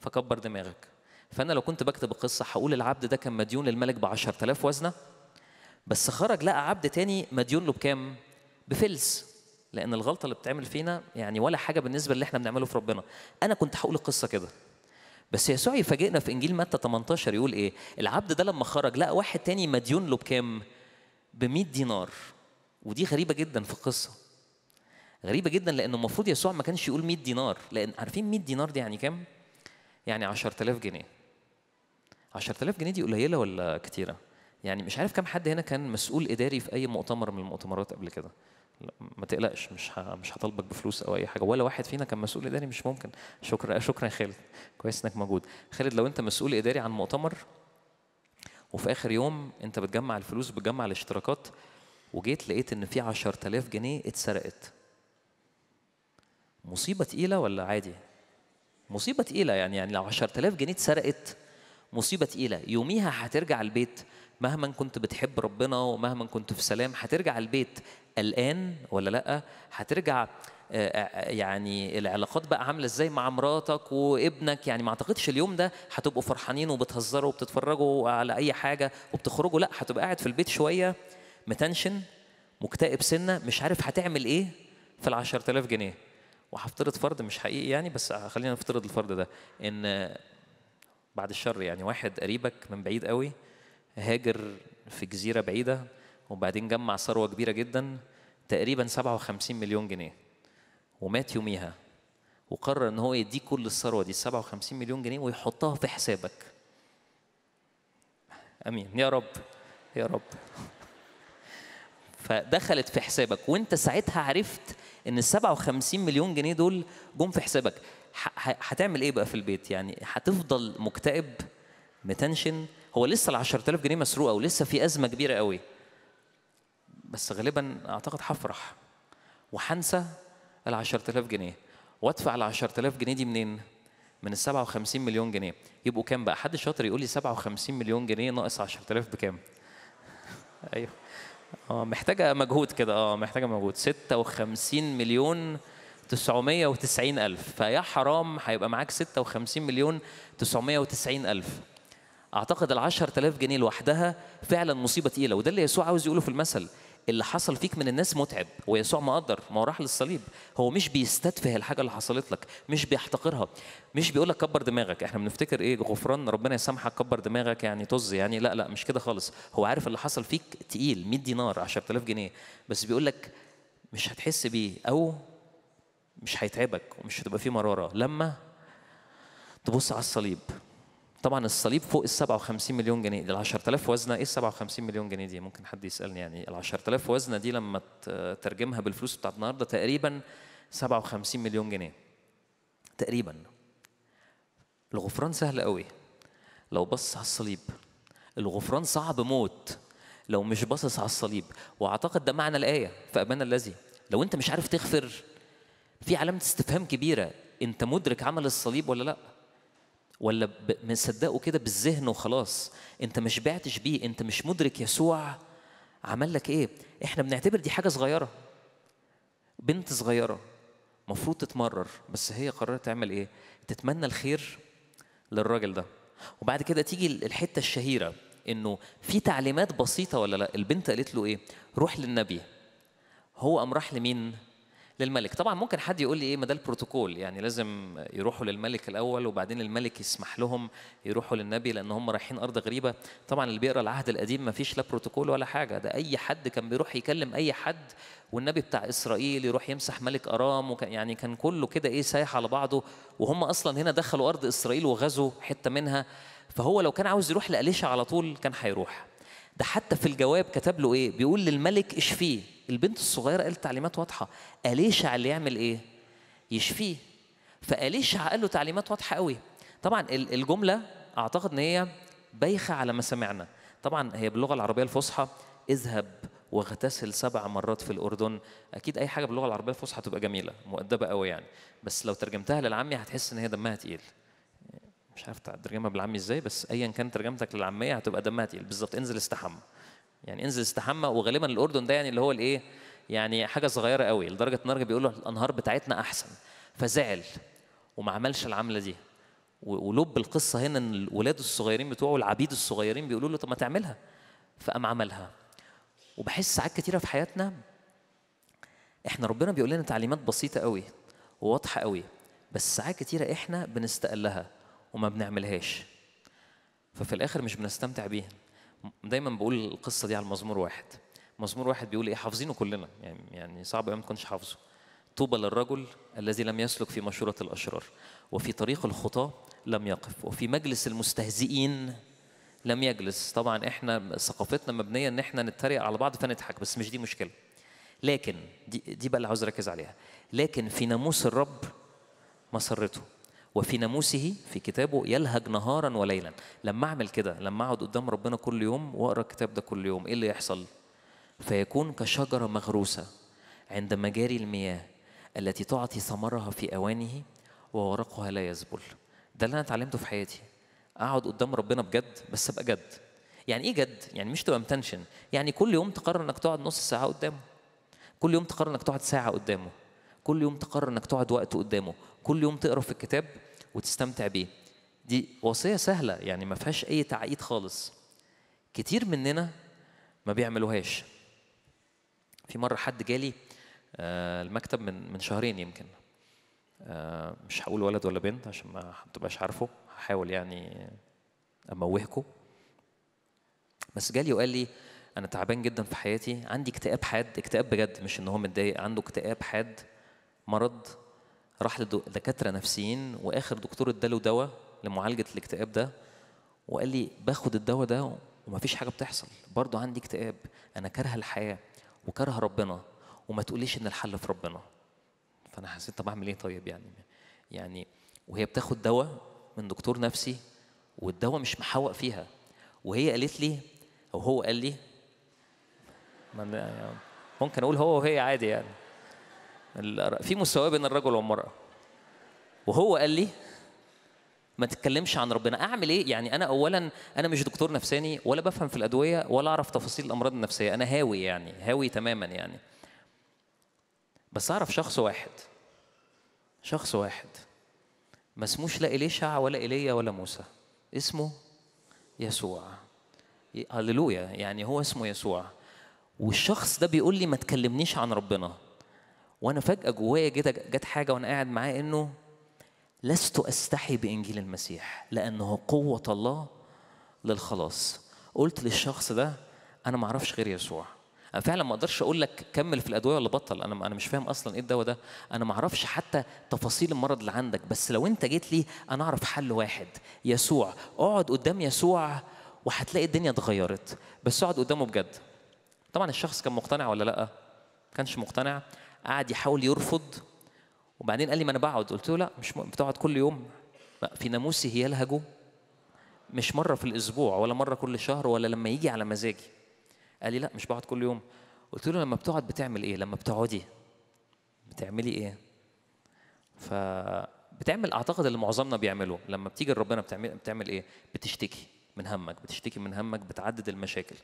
فكبر دماغك. فانا لو كنت بكتب القصه هقول العبد ده كان مديون للملك ب عشرة آلاف وزنه، بس خرج لقى عبد تاني مديون له بكام؟ بفلس. لان الغلطه اللي بتعمل فينا يعني ولا حاجه بالنسبه اللي احنا بنعمله في ربنا. انا كنت هقول القصه كده. بس يسوع يفاجئنا في انجيل متى تمنتاشر يقول ايه؟ العبد ده لما خرج لقى واحد تاني مديون له بكام؟ ب مية دينار. ودي غريبه جدا في القصه. غريبه جدا لانه المفروض يسوع ما كانش يقول مية دينار، لان عارفين مية دينار دي يعني كام؟ يعني عشرة آلاف جنيه. عشرة آلاف جنيه دي قليله ولا كتيره؟ يعني مش عارف كم حد هنا كان مسؤول اداري في اي مؤتمر من المؤتمرات قبل كده. ما تقلقش، مش مش هطالبك بفلوس او اي حاجه، ولا واحد فينا كان مسؤول اداري مش ممكن. شكرا شكرا يا خالد، كويس انك موجود. خالد لو انت مسؤول اداري عن مؤتمر وفي اخر يوم انت بتجمع الفلوس، بتجمع الاشتراكات، وجيت لقيت ان في عشرة آلاف جنيه اتسرقت. مصيبه تقيله ولا عادي؟ مصيبه تقيله يعني، يعني لو عشرة آلاف جنيه اتسرقت مصيبه تقيله. يوميها هترجع البيت مهما كنت بتحب ربنا ومهما كنت في سلام، هترجع البيت قلقان ولا لا؟ هترجع يعني العلاقات بقى عامله ازاي مع مراتك وابنك؟ يعني ما اعتقدش اليوم ده هتبقوا فرحانين وبتهزروا وبتتفرجوا على اي حاجه وبتخرجوا، لا هتبقى قاعد في البيت شويه متنشن مكتئب سنه، مش عارف هتعمل ايه في ال عشرة آلاف جنيه. وهفترض فرض مش حقيقي يعني، بس خلينا نفترض الفرض ده ان بعد الشر يعني واحد قريبك من بعيد قوي هاجر في جزيره بعيده وبعدين جمع ثروه كبيره جدا تقريبا سبعة وخمسين مليون جنيه، ومات يوميها، وقرر ان هو يديك كل الثروه دي سبعة وخمسين مليون جنيه ويحطها في حسابك. امين يا رب يا رب. فدخلت في حسابك وانت ساعتها عرفت ان ال سبعة وخمسين مليون جنيه دول جم في حسابك. هتعمل ايه بقى في البيت؟ يعني هتفضل مكتئب متنشن؟ هو لسه ال عشرة آلاف جنيه مسروقه ولسه في ازمه كبيره قوي، بس غالبا اعتقد هفرح وهنسى ال عشرة آلاف جنيه. وادفع ال عشرة آلاف جنيه دي منين؟ من ال سبعة وخمسين مليون جنيه. يبقوا كام بقى؟ حد شاطر يقول لي سبعة وخمسين مليون جنيه ناقص عشرة آلاف بكام؟ ايوه اه محتاجه مجهود كده، اه محتاجه مجهود. ستة وخمسين مليون تسعمية وتسعين ألف. فيا حرام هيبقى معاك ستة وخمسين مليون تسعمية وتسعين ألف. اعتقد ال عشرة آلاف جنيه لوحدها فعلا مصيبه تقيله، وده اللي يسوع عاوز يقوله في المثل. اللي حصل فيك من الناس متعب، ويسوع ما قدر، ما هو راح للصليب، هو مش بيستتفه الحاجه اللي حصلت لك، مش بيحتقرها، مش بيقول لك كبر دماغك. احنا بنفتكر ايه غفران ربنا يسامحك كبر دماغك يعني طز يعني، لا لا مش كده خالص. هو عارف اللي حصل فيك تقيل، مية دينار عشرة آلاف جنيه، بس بيقول لك مش هتحس بيه او مش هيتعبك ومش هتبقى فيه مراره لما تبص على الصليب. طبعا الصليب فوق ال سبعة وخمسين مليون جنيه، ال عشرة آلاف وزنه. ايه ال سبعة وخمسين مليون جنيه دي؟ ممكن حد يسالني. يعني ال عشرة آلاف وزنه دي لما تترجمها بالفلوس بتاعت النهارده تقريبا سبعة وخمسين مليون جنيه. تقريبا. الغفران سهل قوي لو بص على الصليب، الغفران صعب موت لو مش باصص على الصليب. واعتقد ده معنى الايه في ابانا الذي. لو انت مش عارف تغفر، في علامه استفهام كبيره، انت مدرك عمل الصليب ولا لا؟ ولا مصدقه كده بالذهن وخلاص؟ انت مش بعتش بيه، انت مش مدرك يسوع عمل لك ايه. احنا بنعتبر دي حاجه صغيره، بنت صغيره مفروض تتمرر، بس هي قررت تعمل ايه؟ تتمنى الخير للراجل ده. وبعد كده تيجي الحته الشهيره، انه في تعليمات بسيطه ولا لا؟ البنت قالت له ايه؟ روح للنبي. هو قام راح لمين؟ للملك. طبعا ممكن حد يقول لي ايه، ما ده البروتوكول، يعني لازم يروحوا للملك الاول وبعدين الملك يسمح لهم يروحوا للنبي لان هم رايحين ارض غريبه. طبعا اللي بيقرا العهد القديم ما فيش لا بروتوكول ولا حاجه، ده اي حد كان بيروح يكلم اي حد، والنبي بتاع اسرائيل يروح يمسح ملك ارام، وكان يعني كان كله كده ايه، سايح على بعضه. وهم اصلا هنا دخلوا ارض اسرائيل وغزوا حته منها، فهو لو كان عاوز يروح لأليشع على طول كان هيروح. ده حتى في الجواب كتب له ايه؟ بيقول للملك اشفيه. البنت الصغيره قالت تعليمات واضحه، أليشع اللي يعمل ايه؟ يشفيه. فأليشع قال له تعليمات واضحه قوي. طبعا الجمله اعتقد ان هي بايخه على ما سمعنا، طبعا هي باللغه العربيه الفصحى اذهب واغتسل سبع مرات في الأردن. اكيد اي حاجه باللغه العربيه الفصحى تبقى جميله مؤدبه قوي يعني، بس لو ترجمتها للعامي هتحس ان هي دمها تقيل. مش عارف ترجمها بالعامي ازاي، بس ايا كان ترجمتك للعاميه هتبقى دمها تقيل. بالظبط، انزل استحمى. يعني انزل استحمى، وغالبا الاردن ده يعني اللي هو الايه؟ يعني حاجه صغيره قوي، لدرجه ان الراجل بيقول له الانهار بتاعتنا احسن. فزعل وما عملش العمله دي. ولب القصه هنا ان الولاد الصغيرين بتوعه، العبيد الصغيرين، بيقولوا له طب ما تعملها. فقام عملها. وبحس ساعات كتيره في حياتنا احنا ربنا بيقول لنا تعليمات بسيطه قوي وواضحه قوي، بس ساعات كتيره احنا بنستقلها وما بنعملهاش، ففي الاخر مش بنستمتع بيها. دايما بقول القصه دي على المزمور واحد. مزمور واحد بيقول ايه؟ حافظينه كلنا يعني، يعني صعب قوي ما تكونش حافظه. طوبى للرجل الذي لم يسلك في مشوره الاشرار، وفي طريق الخطاه لم يقف، وفي مجلس المستهزئين لم يجلس. طبعا احنا ثقافتنا مبنيه ان احنا نتريق على بعض فنضحك، بس مش دي مشكله. لكن دي, دي بقى اللي عاوز اركز عليها. لكن في ناموس الرب مسرته، وفي ناموسه في كتابه يلهج نهارا وليلا. لما اعمل كده، لما اقعد قدام ربنا كل يوم واقرا الكتاب ده كل يوم، ايه اللي يحصل؟ فيكون كشجره مغروسه عند مجاري المياه التي تعطي ثمرها في اوانه وورقها لا يذبل. ده اللي انا اتعلمته في حياتي، اقعد قدام ربنا بجد، بس ابقى جد. يعني ايه جد؟ يعني مش تبقى متنشن، يعني كل يوم تقرر انك تقعد نص ساعه قدامه، كل يوم تقرر انك تقعد ساعه قدامه، كل يوم تقرر انك تقعد وقت قدامه، كل يوم تقرا في الكتاب وتستمتع بيه. دي وصيه سهله يعني ما فيهاش اي تعقيد خالص. كتير مننا ما بيعملوهاش. في مره حد جالي المكتب من من شهرين يمكن، مش هقول ولد ولا بنت عشان ما تبقاش عارفه، هحاول يعني اموهكم. بس جالي وقال لي انا تعبان جدا في حياتي، عندي اكتئاب حاد، اكتئاب بجد مش ان هو متضايق، عنده اكتئاب حاد، مرض، راح لدكاتره نفسيين، واخر دكتور اداله دواء لمعالجه الاكتئاب ده، وقال لي باخد الدواء ده ومفيش حاجه بتحصل، برضه عندي اكتئاب، انا كارهه الحياه وكارهه ربنا، وما تقوليش ان الحل في ربنا. فانا حسيت طب اعمل ايه طيب يعني؟ يعني وهي بتاخد دواء من دكتور نفسي والدواء مش محوق فيها، وهي قالت لي او هو قال لي، ممكن اقول هو وهي عادي يعني، في مساواه بين الرجل والمراه. وهو قال لي ما تتكلمش عن ربنا. اعمل ايه يعني؟ انا اولا انا مش دكتور نفساني ولا بفهم في الادويه ولا اعرف تفاصيل الامراض النفسيه، انا هاوي يعني، هاوي تماما يعني، بس اعرف شخص واحد، شخص واحد ما اسموش لا إليشع ولا ايليا ولا موسى، اسمه يسوع. هللويا، يعني هو اسمه يسوع. والشخص ده بيقول لي ما تكلمنيش عن ربنا، وانا فجاه جوايا جت حاجه وانا قاعد معاه، انه لست استحي بانجيل المسيح لانه قوه الله للخلاص. قلت للشخص ده انا ما اعرفش غير يسوع، انا فعلا ما اقدرش اقول لك كمل في الادويه ولا بطل، انا انا مش فاهم اصلا ايه الدواء ده، انا ما اعرفش حتى تفاصيل المرض اللي عندك، بس لو انت جيت لي انا اعرف حل واحد، يسوع. اقعد قدام يسوع وهتلاقي الدنيا اتغيرت، بس اقعد قدامه بجد. طبعا الشخص كان مقتنع ولا لا؟ ما كانش مقتنع، قعد يحاول يرفض وبعدين قال لي ما انا بقعد. قلت له لا مش بتقعد كل يوم، في ناموسي هي لها جو، مش مره في الاسبوع ولا مره كل شهر ولا لما يجي على مزاجي. قال لي لا مش بقعد كل يوم. قلت له لما بتقعد بتعمل ايه؟ لما بتقعدي بتعملي ايه؟ فبتعمل اعتقد اللي معظمنا بيعمله، لما بتيجي لربنا بتعمل بتعمل ايه؟ بتشتكي من همك، بتشتكي من همك، بتعدد المشاكل.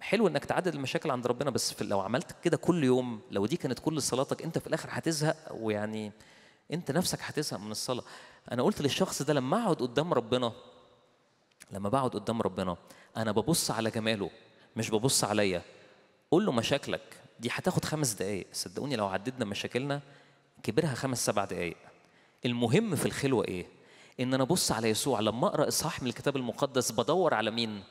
حلو انك تعدد المشاكل عند ربنا، بس لو عملت كده كل يوم، لو دي كانت كل صلاتك، انت في الاخر هتزهق، ويعني انت نفسك هتزهق من الصلاه. انا قلت للشخص ده لما اقعد قدام ربنا، لما بقعد قدام ربنا انا ببص على جماله مش ببص عليا. قول له مشاكلك دي هتاخد خمس دقائق، صدقوني لو عددنا مشاكلنا كبرها خمس سبع دقائق. المهم في الخلوه ايه؟ ان انا ابص على يسوع. لما اقرا اصحاح من الكتاب المقدس بدور على مين؟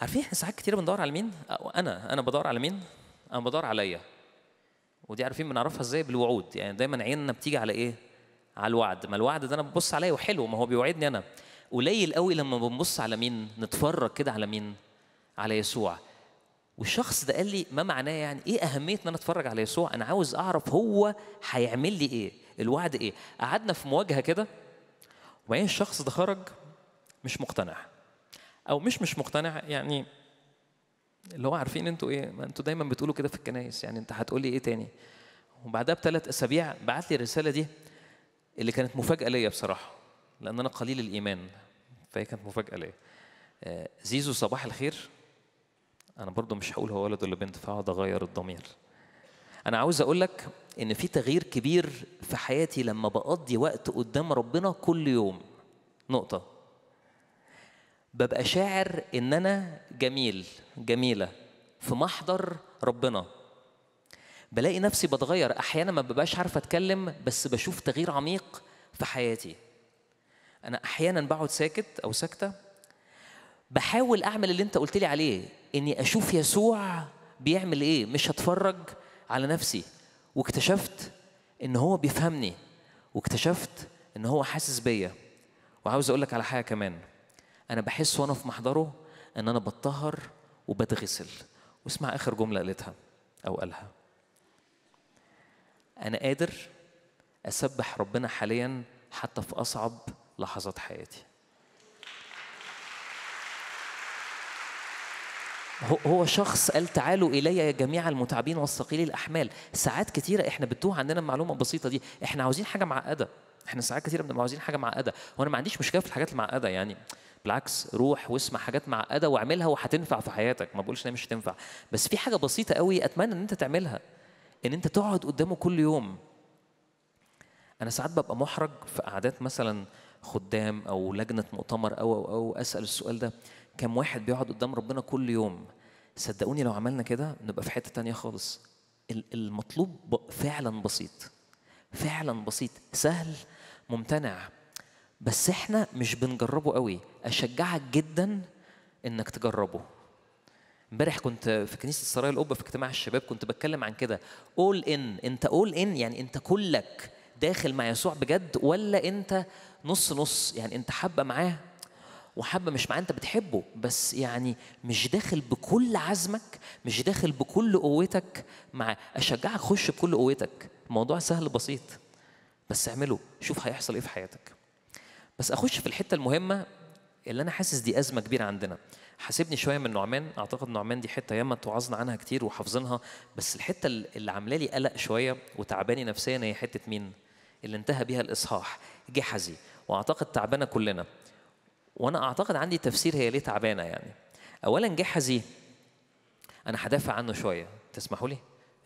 عارفين احنا ساعات كتير بندور على مين؟ انا انا بدور على مين؟ انا بدور عليا. ودي عارفين بنعرفها ازاي؟ بالوعود. يعني دايما عيننا بتيجي على ايه؟ على الوعد. ما الوعد ده انا ببص عليه وحلو، ما هو بيوعدني انا. قليل قوي لما بنبص على مين؟ نتفرج كده على مين؟ على يسوع. والشخص ده قال لي ما معناه يعني ايه اهميه ان انا اتفرج على يسوع؟ انا عاوز اعرف هو هيعمل لي ايه؟ الوعد ايه؟ قعدنا في مواجهه كده، وبعدين الشخص ده خرج مش مقتنع، او مش مش مقتنع يعني اللي هو عارفين انتوا ايه، ما انتوا دايما بتقولوا كده في الكنايس، يعني انت هتقول لي ايه تاني؟ وبعدها بثلاث اسابيع بعت لي الرساله دي اللي كانت مفاجاه ليا بصراحه، لان انا قليل الايمان، فهي كانت مفاجاه ليا. زيزو صباح الخير. انا برضو مش هقول هو ولد ولا بنت، فهقعد اغير الضمير. انا عاوز اقول لك ان في تغيير كبير في حياتي لما بقضي وقت قدام ربنا كل يوم. نقطه، ببقى شاعر ان انا جميل جميله في محضر ربنا. بلاقي نفسي بتغير، احيانا ما ببقاش عارفه اتكلم، بس بشوف تغيير عميق في حياتي. انا احيانا بقعد ساكت او ساكته، بحاول اعمل اللي انت قلت لي عليه، اني اشوف يسوع بيعمل ايه، مش هتفرج على نفسي. واكتشفت ان هو بيفهمني، واكتشفت ان هو حاسس بيا. وعاوز اقول لك على حاجه كمان، انا بحس وانا في محضره ان انا بتطهر وبتغسل. واسمع اخر جمله قالتها او قالها، انا قادر اسبح ربنا حاليا حتى في اصعب لحظات حياتي. هو شخص قال تعالوا الي يا جميع المتعبين والثقيلي الاحمال. ساعات كتيره احنا بتوه عندنا المعلومه البسيطه دي، احنا عاوزين حاجه معقده، احنا ساعات كتيره بنبقى عاوزين حاجه معقده. وانا ما عنديش مشكله في الحاجات المعقده، يعني بالعكس روح واسمع حاجات معقده واعملها وهتنفع في حياتك، ما بقولش انها مش هتنفع، بس في حاجه بسيطه قوي اتمنى ان انت تعملها، ان انت تقعد قدامه كل يوم. انا ساعات ببقى محرج في قعدات مثلا خدام او لجنه مؤتمر او او او اسال السؤال ده، كم واحد بيقعد قدام ربنا كل يوم؟ صدقوني لو عملنا كده نبقى في حته تانيه خالص. المطلوب فعلا بسيط، فعلا بسيط، سهل ممتنع، بس احنا مش بنجربه قوي. اشجعك جدا انك تجربه. امبارح كنت في كنيسه السرايا القبه في اجتماع الشباب، كنت بتكلم عن كده، اول ان انت اول ان يعني انت كلك داخل مع يسوع بجد، ولا انت نص نص؟ يعني انت حابه معاه وحابه مش معاه، انت بتحبه بس يعني مش داخل بكل عزمك، مش داخل بكل قوتك معاه. اشجعك خش بكل قوتك، الموضوع سهل بسيط، بس اعمله، شوف هيحصل ايه في حياتك. بس اخش في الحته المهمه اللي انا حاسس دي ازمه كبيره عندنا. حاسبني شويه من نعمان، اعتقد نعمان دي حته ياما توعظنا عنها كتير وحافظينها، بس الحته اللي عامله لي قلق شويه وتعباني نفسيا هي حته مين؟ اللي انتهى بيها الاصحاح، جحزي. واعتقد تعبانه كلنا، وانا اعتقد عندي تفسير هي ليه تعبانه. يعني اولا جحزي انا هدافع عنه شويه، تسمحوا لي؟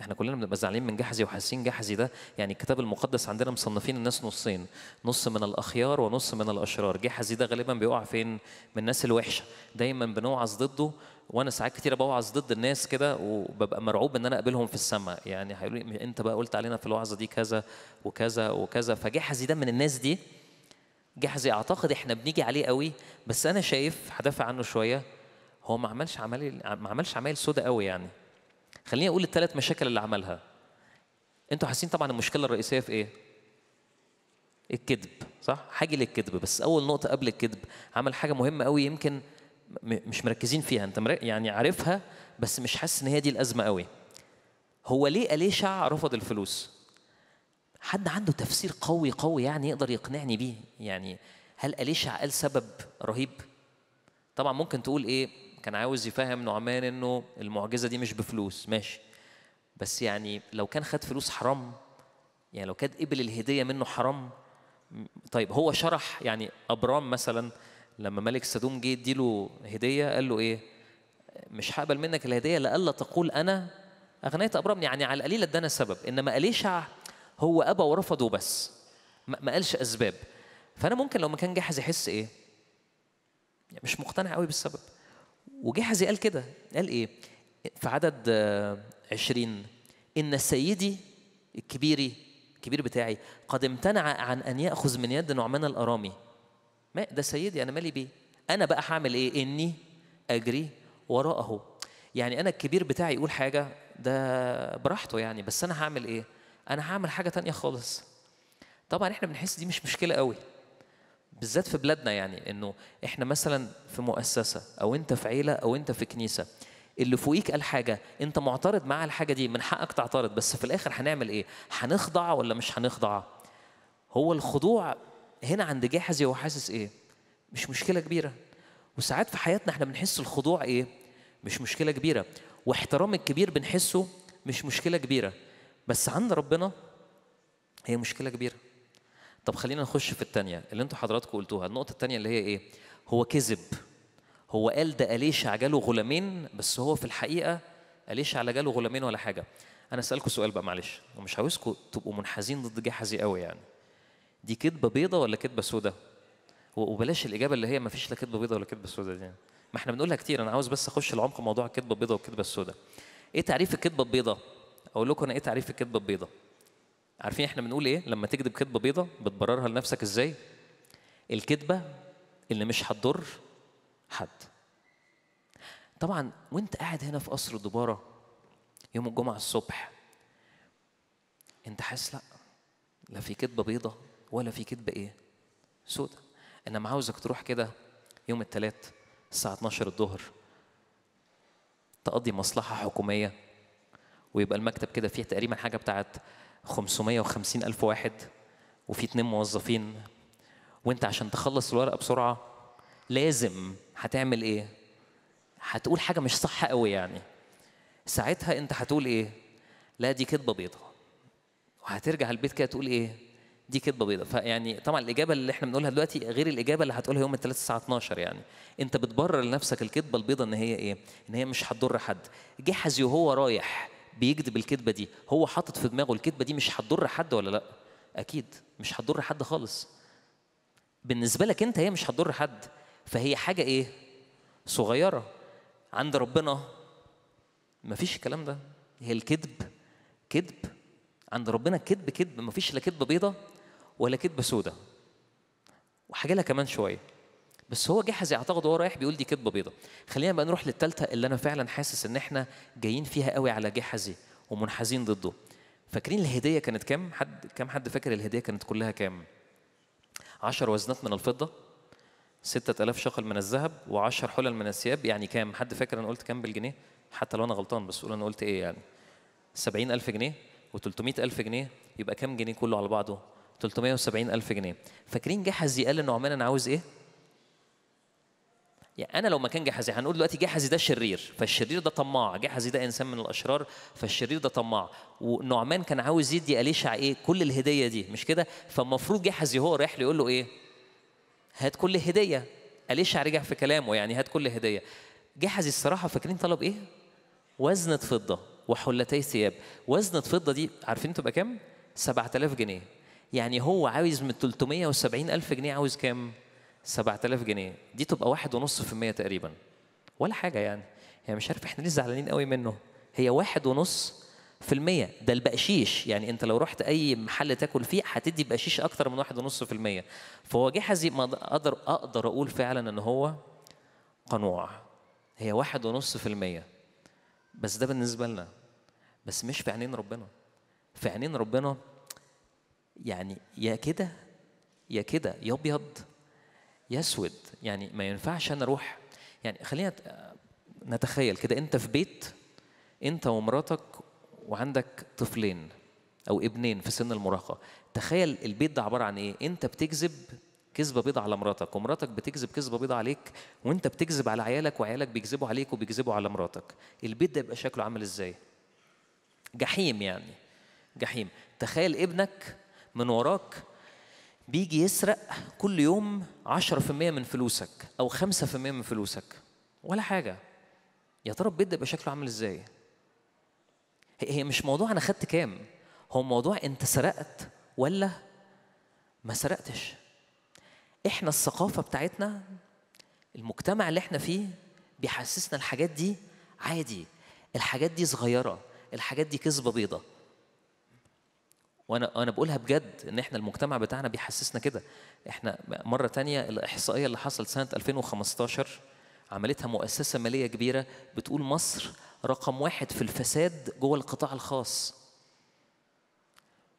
احنا كلنا بنبقى زعلانين من جحزي وحاسين جحزي ده، يعني الكتاب المقدس عندنا مصنفين الناس نصين، نص من الاخيار ونص من الاشرار. جحزي ده غالبا بيقع فين؟ من الناس الوحشه، دايما بنوعظ ضده، وانا ساعات كتير بوعظ ضد الناس كده، وببقى مرعوب ان انا اقابلهم في السماء، يعني هيقولوا لي انت بقى قلت علينا في الوعظه دي كذا وكذا وكذا. فجحزي ده من الناس دي. جحزي اعتقد احنا بنيجي عليه قوي، بس انا شايف هدافع عنه شويه، هو ما عملش عمايل ما عملش عمايل سودا قوي. يعني خليني اقول الثلاث مشاكل اللي عملها. انتوا حاسين طبعا المشكله الرئيسيه في ايه؟ الكذب، صح؟ هاجي للكذب، بس اول نقطه قبل الكذب عمل حاجه مهمه قوي يمكن مش مركزين فيها، انت يعني عارفها بس مش حاسس ان هي دي الازمه قوي. هو ليه أليشع رفض الفلوس؟ حد عنده تفسير قوي قوي يعني يقدر يقنعني بيه؟ يعني هل أليشع قال سبب رهيب؟ طبعا ممكن تقول ايه، كان عاوز يفهم نعمان انه المعجزه دي مش بفلوس، ماشي، بس يعني لو كان خد فلوس حرام، يعني لو كان قبل الهديه منه حرام. طيب هو شرح يعني أبرام مثلا لما ملك سدوم جه يديله هديه قال له ايه؟ مش هقبل منك الهديه لألا تقول انا اغنيت أبرام، يعني على القليله ادانا سبب. انما أليشع هو ابى ورفض وبس، ما قالش اسباب. فانا ممكن لو ما كان جحزي يحس ايه؟ مش مقتنع قوي بالسبب. وجحزي قال كده، قال ايه في عدد عشرين؟ ان سيدي الكبيري الكبير بتاعي قد امتنع عن ان ياخذ من يد نعمان الارامي. ما ده سيدي، انا مالي بيه، انا بقى هعمل ايه؟ اني اجري وراءه. يعني انا الكبير بتاعي يقول حاجه ده براحته يعني، بس انا هعمل ايه؟ انا هعمل حاجه تانية خالص. طبعا احنا بنحس دي مش مشكله قوي، بالذات في بلادنا، يعني انه احنا مثلا في مؤسسه او انت في عيله او انت في كنيسه، اللي فوقيك قال حاجه انت معترض مع الحاجه دي، من حقك تعترض، بس في الاخر هنعمل ايه؟ هنخضع ولا مش هنخضع؟ هو الخضوع هنا عند جحزي هو حاسس ايه؟ مش مشكله كبيره. وساعات في حياتنا احنا بنحس الخضوع ايه؟ مش مشكله كبيره، واحترام الكبير بنحسه مش مشكله كبيره، بس عند ربنا هي مشكله كبيره. طب خلينا نخش في الثانيه اللي انتوا حضراتكم قلتوها، النقطه الثانيه اللي هي ايه؟ هو كذب. هو قال ده أليشع جاله غلامين، بس هو في الحقيقه أليشع لا جاله غلامين ولا حاجه. انا اسالكم سؤال بقى معلش، ومش عاوزكم تبقوا منحازين ضد جحزي قوي، يعني دي كذبه بيضه ولا كذبه سودة؟ وبلاش الاجابه اللي هي ما فيش لا كذبه بيضه ولا كذبه سودة دي، ما احنا بنقولها كتير. انا عاوز بس اخش العمق موضوع الكذبه البيضه والكذبه السودة. ايه تعريف الكذبه البيضه؟ اقول لكم انا ايه تعريف الكذبه البيضه. عارفين احنا بنقول ايه لما تكذب كذبه بيضه؟ بتبررها لنفسك ازاي؟ الكذبه اللي مش هتضر حد. طبعا وانت قاعد هنا في قصر الدباره يوم الجمعه الصبح، انت حاسس لا لا في كذبه بيضه ولا في كذبه ايه؟ سودة. انما عاوزك تروح كده يوم الثلاث الساعه اتناشر الظهر تقضي مصلحه حكوميه، ويبقى المكتب كده فيه تقريبا حاجه بتاعت خمسمية وخمسين ألف واحد، وفي اتنين موظفين، وانت عشان تخلص الورقه بسرعه لازم هتعمل ايه؟ هتقول حاجه مش صح قوي يعني. ساعتها انت هتقول ايه؟ لا دي كذبه بيضه. وهترجع البيت كده تقول ايه؟ دي كذبه بيضه. فيعني طبعا الاجابه اللي احنا بنقولها دلوقتي غير الاجابه اللي هتقولها يوم الثلاث الساعه اتناشر، يعني انت بتبرر لنفسك الكذبه البيضه ان هي ايه؟ ان هي مش هتضر حد. جحزي وهو رايح بيكذب الكذبه دي، هو حاطط في دماغه الكذبه دي مش هتضر حد ولا لا؟ اكيد مش هتضر حد خالص. بالنسبه لك انت هي مش هتضر حد، فهي حاجه ايه؟ صغيره. عند ربنا مفيش الكلام ده، هي الكذب كذب عند ربنا، كذب كذب، مفيش لا كذبه بيضه ولا كذبه سودة. وحاجه لها كمان شويه، بس هو جحزي اعتقد وهو رايح بيقول دي كذبه بيضه. خلينا بقى نروح للثالثه اللي انا فعلا حاسس ان احنا جايين فيها قوي على جحزي ومنحازين ضده. فاكرين الهديه كانت كام؟ حد كام حد فاكر الهديه كانت كلها كام؟ عشر وزنات من الفضه، ستة آلاف شقل من الذهب، وعشر حلل من الثياب، يعني كام؟ حد فاكر انا قلت كام بالجنيه؟ حتى لو انا غلطان بس قول انا قلت ايه يعني. سبعين ألف جنيه وتلتمية ألف جنيه، يبقى كام جنيه كله على بعضه؟ تلتمية وسبعين ألف جنيه. فاكرين جحزي قال لنعمان انا عاوز ايه؟ يعني أنا لو ما كان جحزي هنقول دلوقتي جحزي ده شرير، فالشرير ده طماع، جحزي ده إنسان من الأشرار، فالشرير ده طماع، ونعمان كان عاوز يدي أليشع إيه؟ كل الهدية دي، مش كده؟ فالمفروض جحزي هو رايح له يقول له إيه؟ هات كل هدية. أليشع رجع في كلامه يعني هات كل هدية. جحزي الصراحة فاكرين طلب إيه؟ وزنة فضة وحلتي ثياب. وزنة فضة دي عارفين تبقى كام؟ سبعة آلاف جنيه. يعني هو عاوز من تلتمية وسبعين ألف جنيه عاوز كام؟ سبعة آلاف جنيه. دي تبقى واحد ونص في المية تقريبا، ولا حاجة يعني. يعني مش عارف احنا ليه زعلانين قوي منه، هي واحد ونص في المية. ده البقشيش، يعني انت لو رحت أي محل تاكل فيه هتدي بقشيش أكتر من واحد ونص في المية. فهو جحزي ما أقدر أقدر أقول فعلا إن هو قنوع، هي واحد ونص في المية بس، ده بالنسبة لنا، بس مش في عينين ربنا. في عينين ربنا يعني يا كده يا كده، يا أبيض يا اسود، يعني ما ينفعش انا اروح. يعني خلينا نتخيل كده، انت في بيت انت ومراتك وعندك طفلين أو ابنين في سن المراهقة. تخيل البيت ده عبارة عن إيه؟ أنت بتكذب كذبة بيضة على مراتك، ومراتك بتكذب كذبة بيضة عليك، وأنت بتكذب على عيالك، وعيالك بيكذبوا عليك وبيكذبوا على مراتك. البيت ده يبقى شكله عامل إزاي؟ جحيم يعني، جحيم. تخيل ابنك من وراك بيجي يسرق كل يوم عشرة بالمية من فلوسك أو خمسة بالمية من فلوسك ولا حاجة. يا ترى البيت ده يبقى شكله عامل إزاي؟ هي مش موضوع أنا خدت كام، هو موضوع أنت سرقت ولا ما سرقتش. إحنا الثقافة بتاعتنا، المجتمع اللي إحنا فيه بيحسسنا الحاجات دي عادي، الحاجات دي صغيرة، الحاجات دي كذبة بيضة. وأنا أنا بقولها بجد إن إحنا المجتمع بتاعنا بيحسسنا كده. إحنا مرة تانية الإحصائية اللي حصلت سنة ألفين وخمستاشر عملتها مؤسسة مالية كبيرة بتقول مصر رقم واحد في الفساد جوه القطاع الخاص.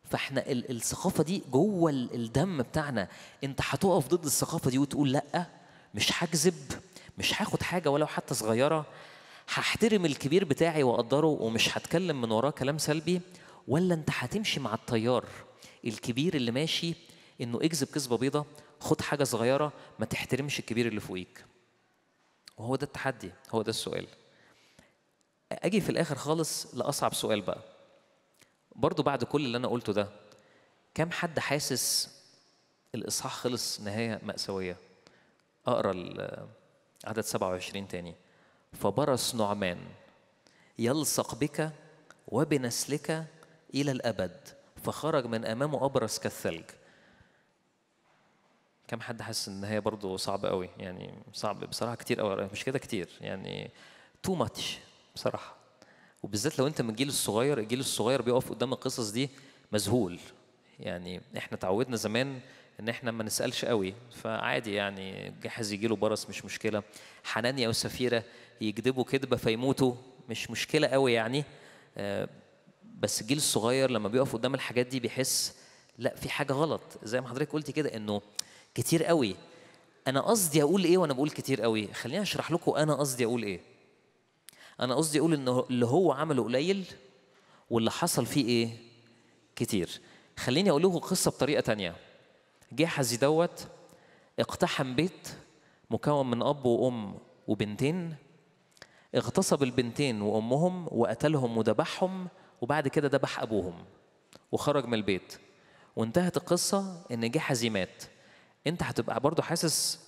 فإحنا الثقافة دي جوه الدم بتاعنا. أنت هتقف ضد الثقافة دي وتقول لأ، مش هكذب، مش هاخد حاجة ولو حتى صغيرة، هحترم الكبير بتاعي وأقدره ومش هتكلم من وراه كلام سلبي. ولا أنت هتمشي مع التيار الكبير اللي ماشي إنه اكذب كذبة بيضة، خد حاجة صغيرة، ما تحترمش الكبير اللي فوقيك. وهو ده التحدي، هو ده السؤال. أجي في الآخر خالص لأصعب سؤال بقى. برضو بعد كل اللي أنا قلته ده، كم حد حاسس الإصحاح خلص نهاية مأساوية؟ أقرأ عدد سبعة وعشرين تاني. فبرص نعمان يلصق بك وبنسلك إلى الأبد، فخرج من أمامه أبرص كالثلج. كم حد حاسس إن هي برضو صعبة قوي؟ يعني صعب بصراحة كتير قوي، مش كده كتير، يعني تو ماتش بصراحة. وبالذات لو أنت من الجيل الصغير، الجيل الصغير بيقف قدام القصص دي مذهول. يعني إحنا تعودنا زمان إن إحنا ما نسألش قوي، فعادي يعني جحزي يجيله برص مش مشكلة، حنانيا وسفيرة يكذبوا كذبة فيموتوا مش مشكلة قوي يعني. بس الجيل الصغير لما بيقف قدام الحاجات دي بيحس لا، في حاجة غلط. زي ما حضرتك قلتي كده إنه كتير قوي. أنا قصدي أقول إيه وأنا بقول كتير قوي؟ خليني أشرح لكم أنا قصدي أقول إيه. أنا قصدي أقول إنه اللي هو عمله قليل واللي حصل فيه إيه كتير. خليني أقول لكم قصة بطريقة تانية. جحزي دوت اقتحم بيت مكون من أب وأم وبنتين، اغتصب البنتين وأمهم وقتلهم وذبحهم، وبعد كده ذبح أبوهم وخرج من البيت. وانتهت القصة إن جحزي مات. أنت هتبقى برضه حاسس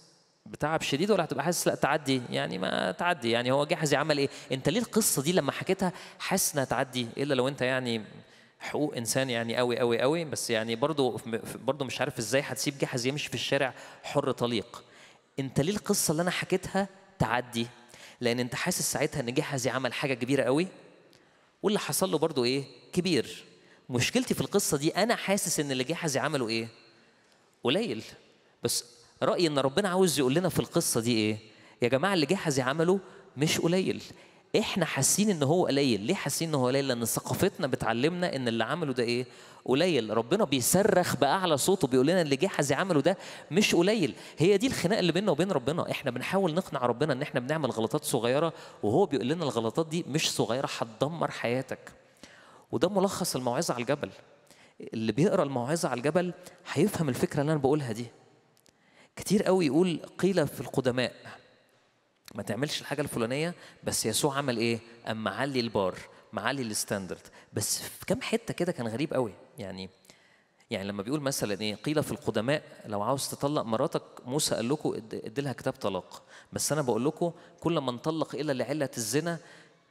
بتعب شديد ولا هتبقى حاسس لا تعدي؟ يعني ما تعدي، يعني هو جحزي عمل إيه؟ أنت ليه القصة دي لما حكيتها حاسس إنها تعدي؟ إلا لو أنت يعني حقوق إنسان يعني قوي قوي قوي، بس يعني برضه برضه مش عارف إزاي هتسيب جحزي يمشي في الشارع حر طليق. أنت ليه القصة اللي أنا حكيتها تعدي؟ لأن أنت حاسس ساعتها إن جحزي عمل حاجة كبيرة قوي واللي حصل له برضه إيه؟ كبير. مشكلتي في القصة دي أنا حاسس إن اللي جحزي عمله إيه؟ قليل. بس رأيي إن ربنا عاوز يقول لنا في القصة دي إيه؟ يا جماعة اللي جحزي عمله مش قليل. إحنا حاسين إن هو قليل، ليه حاسين إن هو قليل؟ لأن ثقافتنا بتعلمنا إن اللي عمله ده إيه؟ قليل. ربنا بيصرخ بأعلى صوته بيقول لنا اللي جحزي عمله ده مش قليل. هي دي الخناقة اللي بيننا وبين ربنا. إحنا بنحاول نقنع ربنا إن إحنا بنعمل غلطات صغيرة، وهو بيقول لنا الغلطات دي مش صغيرة، هتدمر حياتك. وده ملخص الموعظة على الجبل. اللي بيقرأ الموعظة على الجبل هيفهم الفكرة اللي أنا بقولها دي. كتير قوي يقول قيل في القدماء ما تعملش الحاجة الفلانية، بس يسوع عمل إيه؟ أما علي البار، معلي الستاندرد. بس في كام حتة كده كان غريب قوي. يعني يعني لما بيقول مثلا إيه؟ قيل في القدماء لو عاوز تطلق مراتك موسى قال لكم ادي لها كتاب طلاق، بس أنا بقول لكم كل ما نطلق إلا لعلة الزنا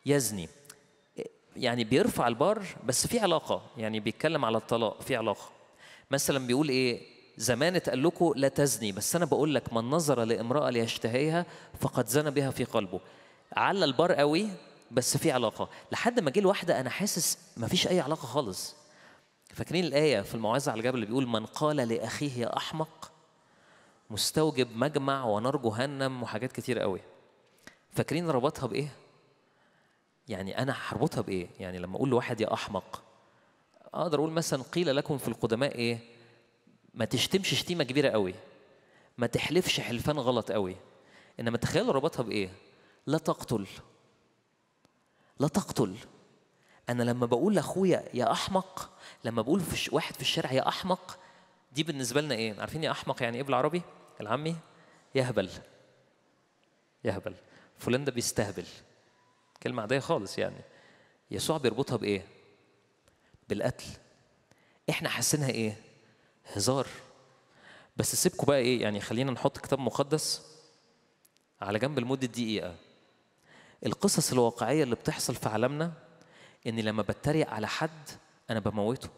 يزني. يعني بيرفع البار بس في علاقة، يعني بيتكلم على الطلاق في علاقة. مثلا بيقول إيه؟ زمان اتقال لكم لا تزني، بس أنا بقول لك من نظر لامرأة ليشتهيها فقد زنى بها في قلبه. على البار قوي بس في علاقة. لحد ما جه الواحدة أنا حاسس ما فيش أي علاقة خالص. فاكرين الآية في الموعظة على الجبل اللي بيقول من قال لأخيه يا أحمق مستوجب مجمع ونار جهنم وحاجات كتير قوي. فاكرين ربطها بإيه؟ يعني أنا هربطها بإيه؟ يعني لما أقول لواحد يا أحمق أقدر أقول مثلا قيل لكم في القدماء إيه؟ ما تشتمش شتيمة كبيرة قوي، ما تحلفش حلفان غلط قوي. إنما تخيل ربطها بإيه؟ لا تقتل. لا تقتل. أنا لما بقول لأخويا يا أحمق، لما بقول في واحد في الشارع يا أحمق، دي بالنسبة لنا إيه؟ عارفين يا أحمق يعني إيه بالعربي؟ العامي يهبل. يهبل، فلان ده بيستهبل. كلمة عادية خالص يعني. يسوع بيربطها بإيه؟ بالقتل. إحنا حاسينها إيه؟ هزار. بس سيبكوا بقى إيه؟ يعني خلينا نحط كتاب مقدس على جنب لمدة دقيقة. القصص الواقعية اللي بتحصل في عالمنا إني لما بتريق على حد أنا بموته.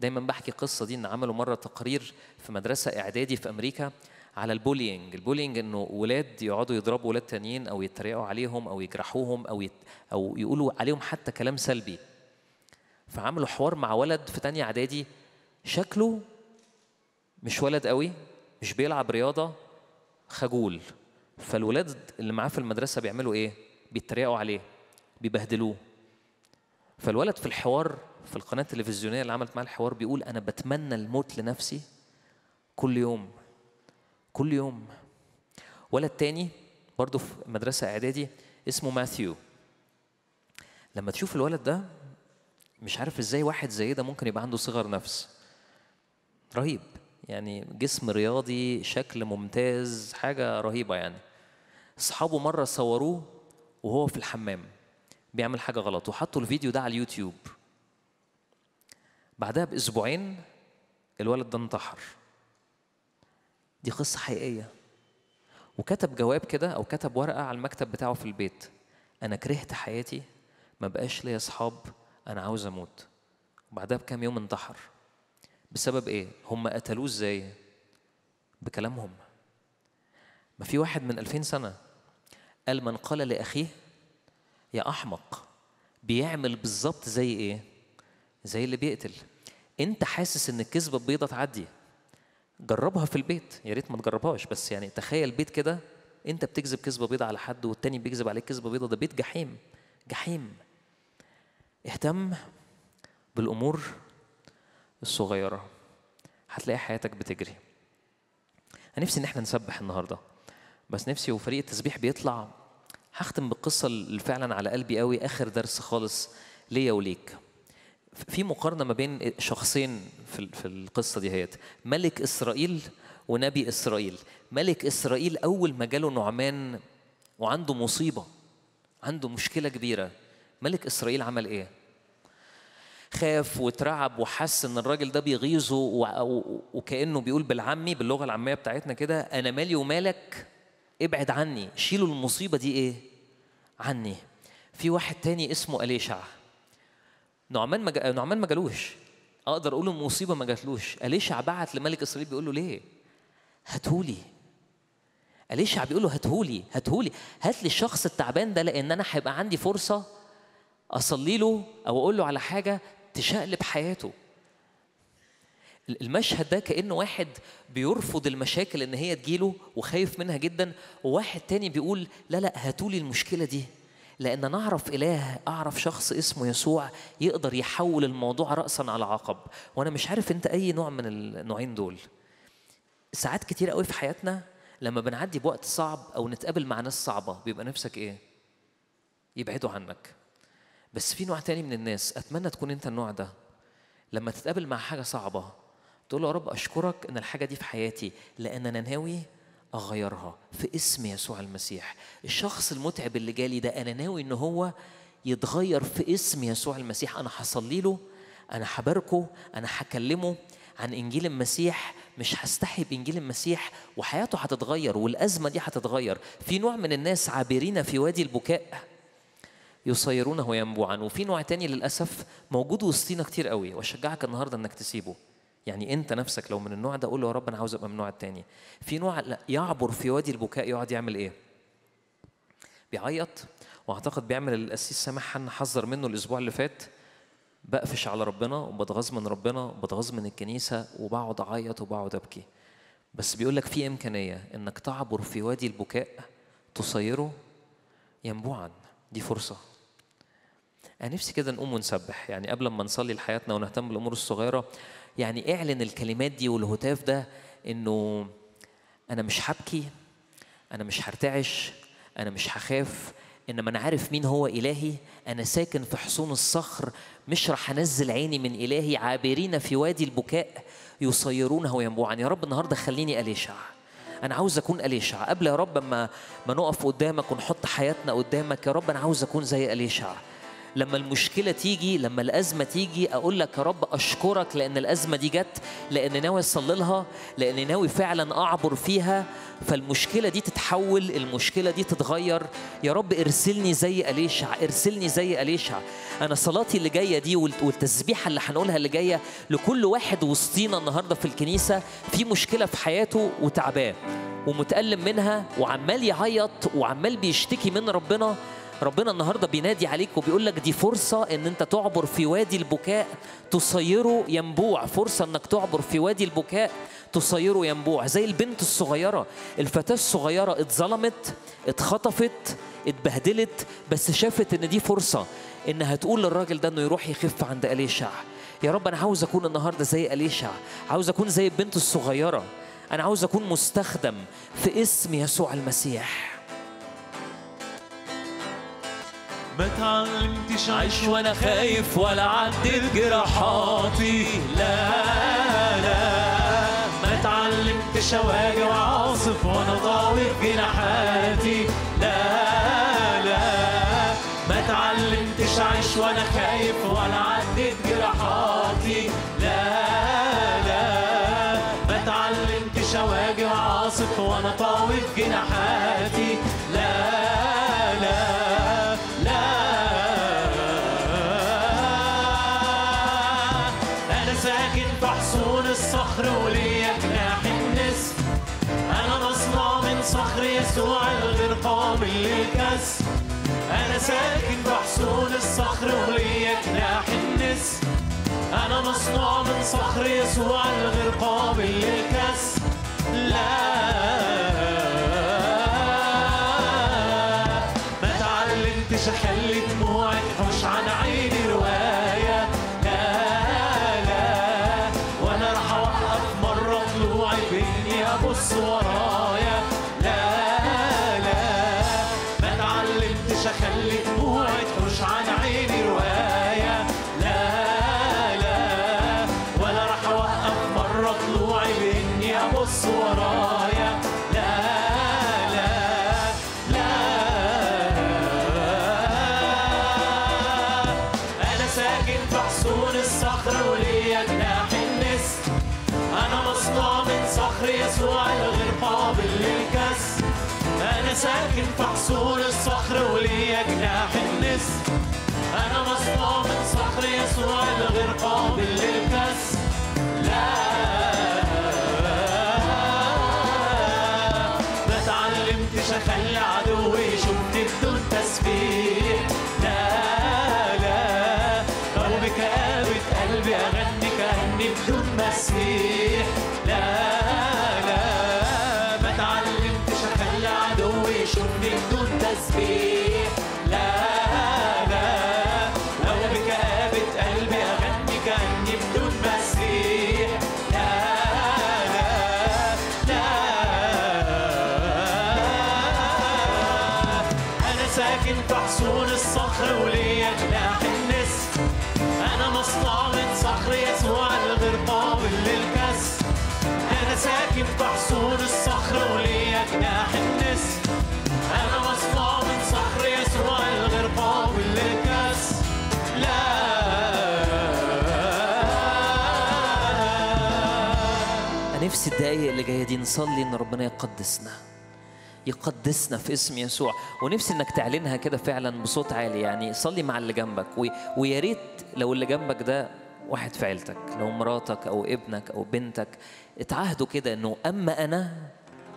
دايما بحكي القصة دي إن عملوا مرة تقرير في مدرسة إعدادي في أمريكا على البولينج، البولينج إنه ولاد يقعدوا يضربوا ولاد تانيين أو يتريقوا عليهم أو يجرحوهم أو يت... أو يقولوا عليهم حتى كلام سلبي. فعملوا حوار مع ولد في تانية إعدادي شكله مش ولد قوي، مش بيلعب رياضة، خجول. فالولاد اللي معاه في المدرسة بيعملوا إيه؟ بيتريقوا عليه، بيبهدلوه. فالولد في الحوار في القناة التلفزيونية اللي عملت معاه الحوار بيقول أنا بتمنى الموت لنفسي كل يوم، كل يوم. ولد تاني برضه في مدرسة إعدادي اسمه ماثيو. لما تشوف الولد ده مش عارف إزاي واحد زي ده ممكن يبقى عنده صغر نفس. رهيب يعني، جسم رياضي، شكل ممتاز، حاجة رهيبة يعني. أصحابه مرة صوروه وهو في الحمام بيعمل حاجة غلط وحطوا الفيديو ده على اليوتيوب. بعدها بأسبوعين الولد ده انتحر. دي قصة حقيقية. وكتب جواب كده أو كتب ورقة على المكتب بتاعه في البيت، أنا كرهت حياتي، ما بقاش لي أصحاب، أنا عاوز أموت. وبعدها بكام يوم انتحر. بسبب إيه؟ هم قتلوه إزاي؟ بكلامهم. ما في واحد من ألفين سنة قال من قال لأخيه يا أحمق بيعمل بالظبط زي إيه؟ زي اللي بيقتل. أنت حاسس إن الكذبة البيضة تعدي، جربها في البيت، يا ريت ما تجربهاش، بس يعني تخيل بيت كده أنت بتكذب كذبة بيضة على حد والتاني بيكذب عليك كذبة بيضة، ده بيت جحيم، جحيم. اهتم بالأمور الصغيرة هتلاقي حياتك بتجري. أنا نفسي إن إحنا نسبح النهاردة، بس نفسي وفريق التسبيح بيطلع هختم بالقصة اللي فعلا على قلبي قوي، آخر درس خالص ليا وليك. في مقارنة ما بين شخصين في القصة دي، هيت ملك إسرائيل ونبي إسرائيل. ملك إسرائيل أول ما جاله نعمان وعنده مصيبة، عنده مشكلة كبيرة، ملك إسرائيل عمل إيه؟ خاف وترعب وحس ان الراجل ده بيغيظه وكانه بيقول بالعامي باللغه العاميه بتاعتنا كده انا مالي ومالك، ابعد عني، شيلوا المصيبه دي ايه؟ عني. في واحد تاني اسمه أليشع. نعمان ما مج... نعمان ما جالوش، اقدر اقول المصيبه ما جاتلوش. أليشع بعت لملك اسرائيل بيقول له ليه؟ هاتهولي. أليشع بيقول له هاتهولي، هاتهولي، هات لي الشخص التعبان ده لان انا هيبقى عندي فرصه اصلي له او اقول له على حاجه تشقلب حياته. المشهد ده كأنه واحد بيرفض المشاكل إن هي تجيله وخايف منها جدا، وواحد تاني بيقول لا لا هاتولي المشكلة دي لأن أنا أعرف إله، أعرف شخص اسمه يسوع يقدر يحول الموضوع رأسا على عقب. وأنا مش عارف أنت أي نوع من النوعين دول. ساعات كتير قوي في حياتنا لما بنعدي بوقت صعب أو نتقابل مع ناس صعبة بيبقى نفسك إيه؟ يبعدوا عنك. بس في نوع تاني من الناس، أتمنى تكون أنت النوع ده، لما تتقابل مع حاجة صعبة تقول له يا رب أشكرك إن الحاجة دي في حياتي لأن أنا ناوي أغيرها في اسم يسوع المسيح. الشخص المتعب اللي جالي ده أنا ناوي إن هو يتغير في اسم يسوع المسيح. أنا هصلي له، أنا هباركه، أنا هكلمه عن إنجيل المسيح، مش هستحي بإنجيل المسيح، وحياته هتتغير والأزمة دي هتتغير. في نوع من الناس عابرين في وادي البكاء يصيرونه ينبوعا، وفي نوع تاني للأسف موجود وسطينا كتير قوي، وأشجعك النهارده إنك تسيبه. يعني أنت نفسك لو من النوع ده قول له يا رب أنا عاوز أبقى من النوع التاني. في نوع يعبر في وادي البكاء يقعد يعمل إيه؟ بيعيط، وأعتقد بيعمل الأسيس سامح حنا حذر منه الأسبوع اللي فات. بقفش على ربنا وبتغاظ من ربنا وبتغاظ من الكنيسة وبقعد أعيط وبقعد أبكي. بس بيقول لك في إمكانية إنك تعبر في وادي البكاء تصيره ينبوعا، دي فرصة. أنا نفسي كده نقوم ونسبح، يعني قبل ما نصلي لحياتنا ونهتم بالأمور الصغيرة، يعني اعلن الكلمات دي والهتاف ده إنه أنا مش هبكي، أنا مش هرتعش، أنا مش هخاف، إنما أنا عارف مين هو إلهي، أنا ساكن في حصون الصخر، مش رح أنزل عيني من إلهي، عابرين في وادي البكاء يصيرونه وينبوعا. يا رب النهارده خليني أليشع، أنا عاوز أكون أليشع. قبل يا رب ما ما نقف قدامك ونحط حياتنا قدامك، يا رب أنا عاوز أكون زي أليشع. لما المشكلة تيجي، لما الأزمة تيجي، أقول لك يا رب أشكرك لأن الأزمة دي جت، لأن ناوي أصلي لها، لأن ناوي فعلا أعبر فيها، فالمشكلة دي تتحول، المشكلة دي تتغير. يا رب ارسلني زي أليشع، ارسلني زي أليشع. أنا صلاتي اللي جاية دي والتسبيحة اللي هنقولها اللي جاية لكل واحد وسطينا النهاردة في الكنيسة في مشكلة في حياته وتعباه ومتألم منها وعمال يعيط وعمال بيشتكي من ربنا. ربنا النهارده بينادي عليك وبيقول لك دي فرصه ان انت تعبر في وادي البكاء تصيره ينبوع، فرصه انك تعبر في وادي البكاء تصيره ينبوع. زي البنت الصغيره، الفتاه الصغيره اتظلمت، اتخطفت، اتبهدلت، بس شافت ان دي فرصه انها تقول للراجل ده انه يروح يخف عند أليشع. يا رب انا عاوز اكون النهارده زي أليشع، عاوز اكون زي البنت الصغيره، انا عاوز اكون مستخدم في اسم يسوع المسيح. ما تعلمتش عيش وانا خايف ولا عدل جراحاتي، لا لا ما تعلمتش اواجه عاصف وانا ضاوي بجناحاتي، لا لا ما تعلمتش عيش وانا خايف ولا عدل جراحاتي، لا لا ما تعلمتش اواجه عاصف وانا ضاوي بجناحاتي، لا وليا جناح النسر، أنا مصنع من صخر يسوع الغير قابل للكسر، أنا ساكن في حصون الصخر وليا جناح النسر، أنا مصنع من صخر يسوع الغير قابل للكسر، لا ما اتعلمتش أخلي دموعي تحوش عن عيني رواية، بص ورايا، لا لا ما اتعلمتش اخلي دموعي تحوش عن عيني روايه، لا لا ولا راح اوقف مره طلوعي باني ابص ورايا، لا لا لا انا ساكن في حصون الصخر وليا جناح النسر، انا مصنوع من صخر يسوع الغير قابل للكسر، أنا ساكن في حصون الصخر وليا جناح النسر، أنا مصنوع من صخر يسوع الغير قابل للكسر، لا ما اتعلمتش أخلي عدوي يشوفني بدون تسبيح، لا لا لو بكآبة قلبي أغني كأني بدون مسيح، لا بدون تسبيح، لا لا لو بكآبة قلبي أغني كأني بدون مسيح، لا لا لا أنا ساكن في حصون الصخر وليا جناح النسر، أنا مصنع من صخر يسوع الغير قابل للكسر، أنا ساكن في حصون الصخر وليا جناح النسر، أنا مصنوع من صخر يسوع الغير قابل للكسر، لا أنا نفسي الدقايق اللي جاية دي نصلي إن ربنا يقدسنا، يقدسنا في اسم يسوع، ونفسي إنك تعلنها كده فعلا بصوت عالي. يعني صلي مع اللي جنبك، ويا ريت لو اللي جنبك ده واحد في عيلتك، لو مراتك أو ابنك أو بنتك، اتعهدوا كده إنه أما أنا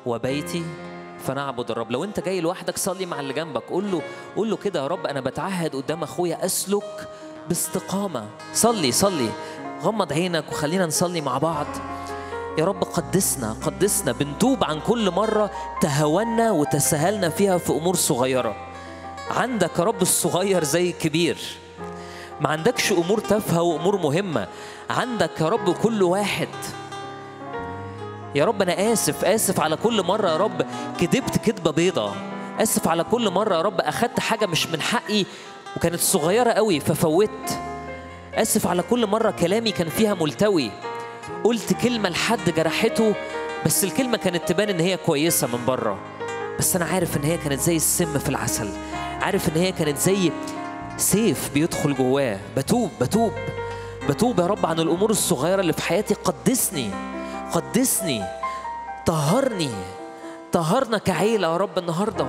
وبيتي فنعبد الرب. لو انت جاي لوحدك صلي مع اللي جنبك، قول له قول له كده يا رب انا بتعهد قدام اخويا اسلك باستقامه. صلي صلي، غمض عينك وخلينا نصلي مع بعض. يا رب قدسنا قدسنا، بنتوب عن كل مره تهاونا وتساهلنا فيها في امور صغيره. عندك يا رب الصغير زي الكبير، ما عندكش امور تافهه وامور مهمه، عندك يا رب كل واحد. يا رب أنا آسف آسف على كل مرة يا رب كدبت كدبة بيضة، اسف على كل مرة يا رب أخدت حاجة مش من حقي وكانت صغيرة قوي ففوتت. اسف على كل مرة كلامي كان فيها ملتوي، قلت كلمة لحد جرحته بس الكلمة كانت تبان إن هي كويسة من بره، بس أنا عارف إن هي كانت زي السم في العسل، عارف إن هي كانت زي سيف بيدخل جواه. بتوب بتوب بتوب يا رب عن الأمور الصغيرة اللي في حياتي. قدسني قدسني، طهرني، طهرنا كعيلة يا رب النهاردة،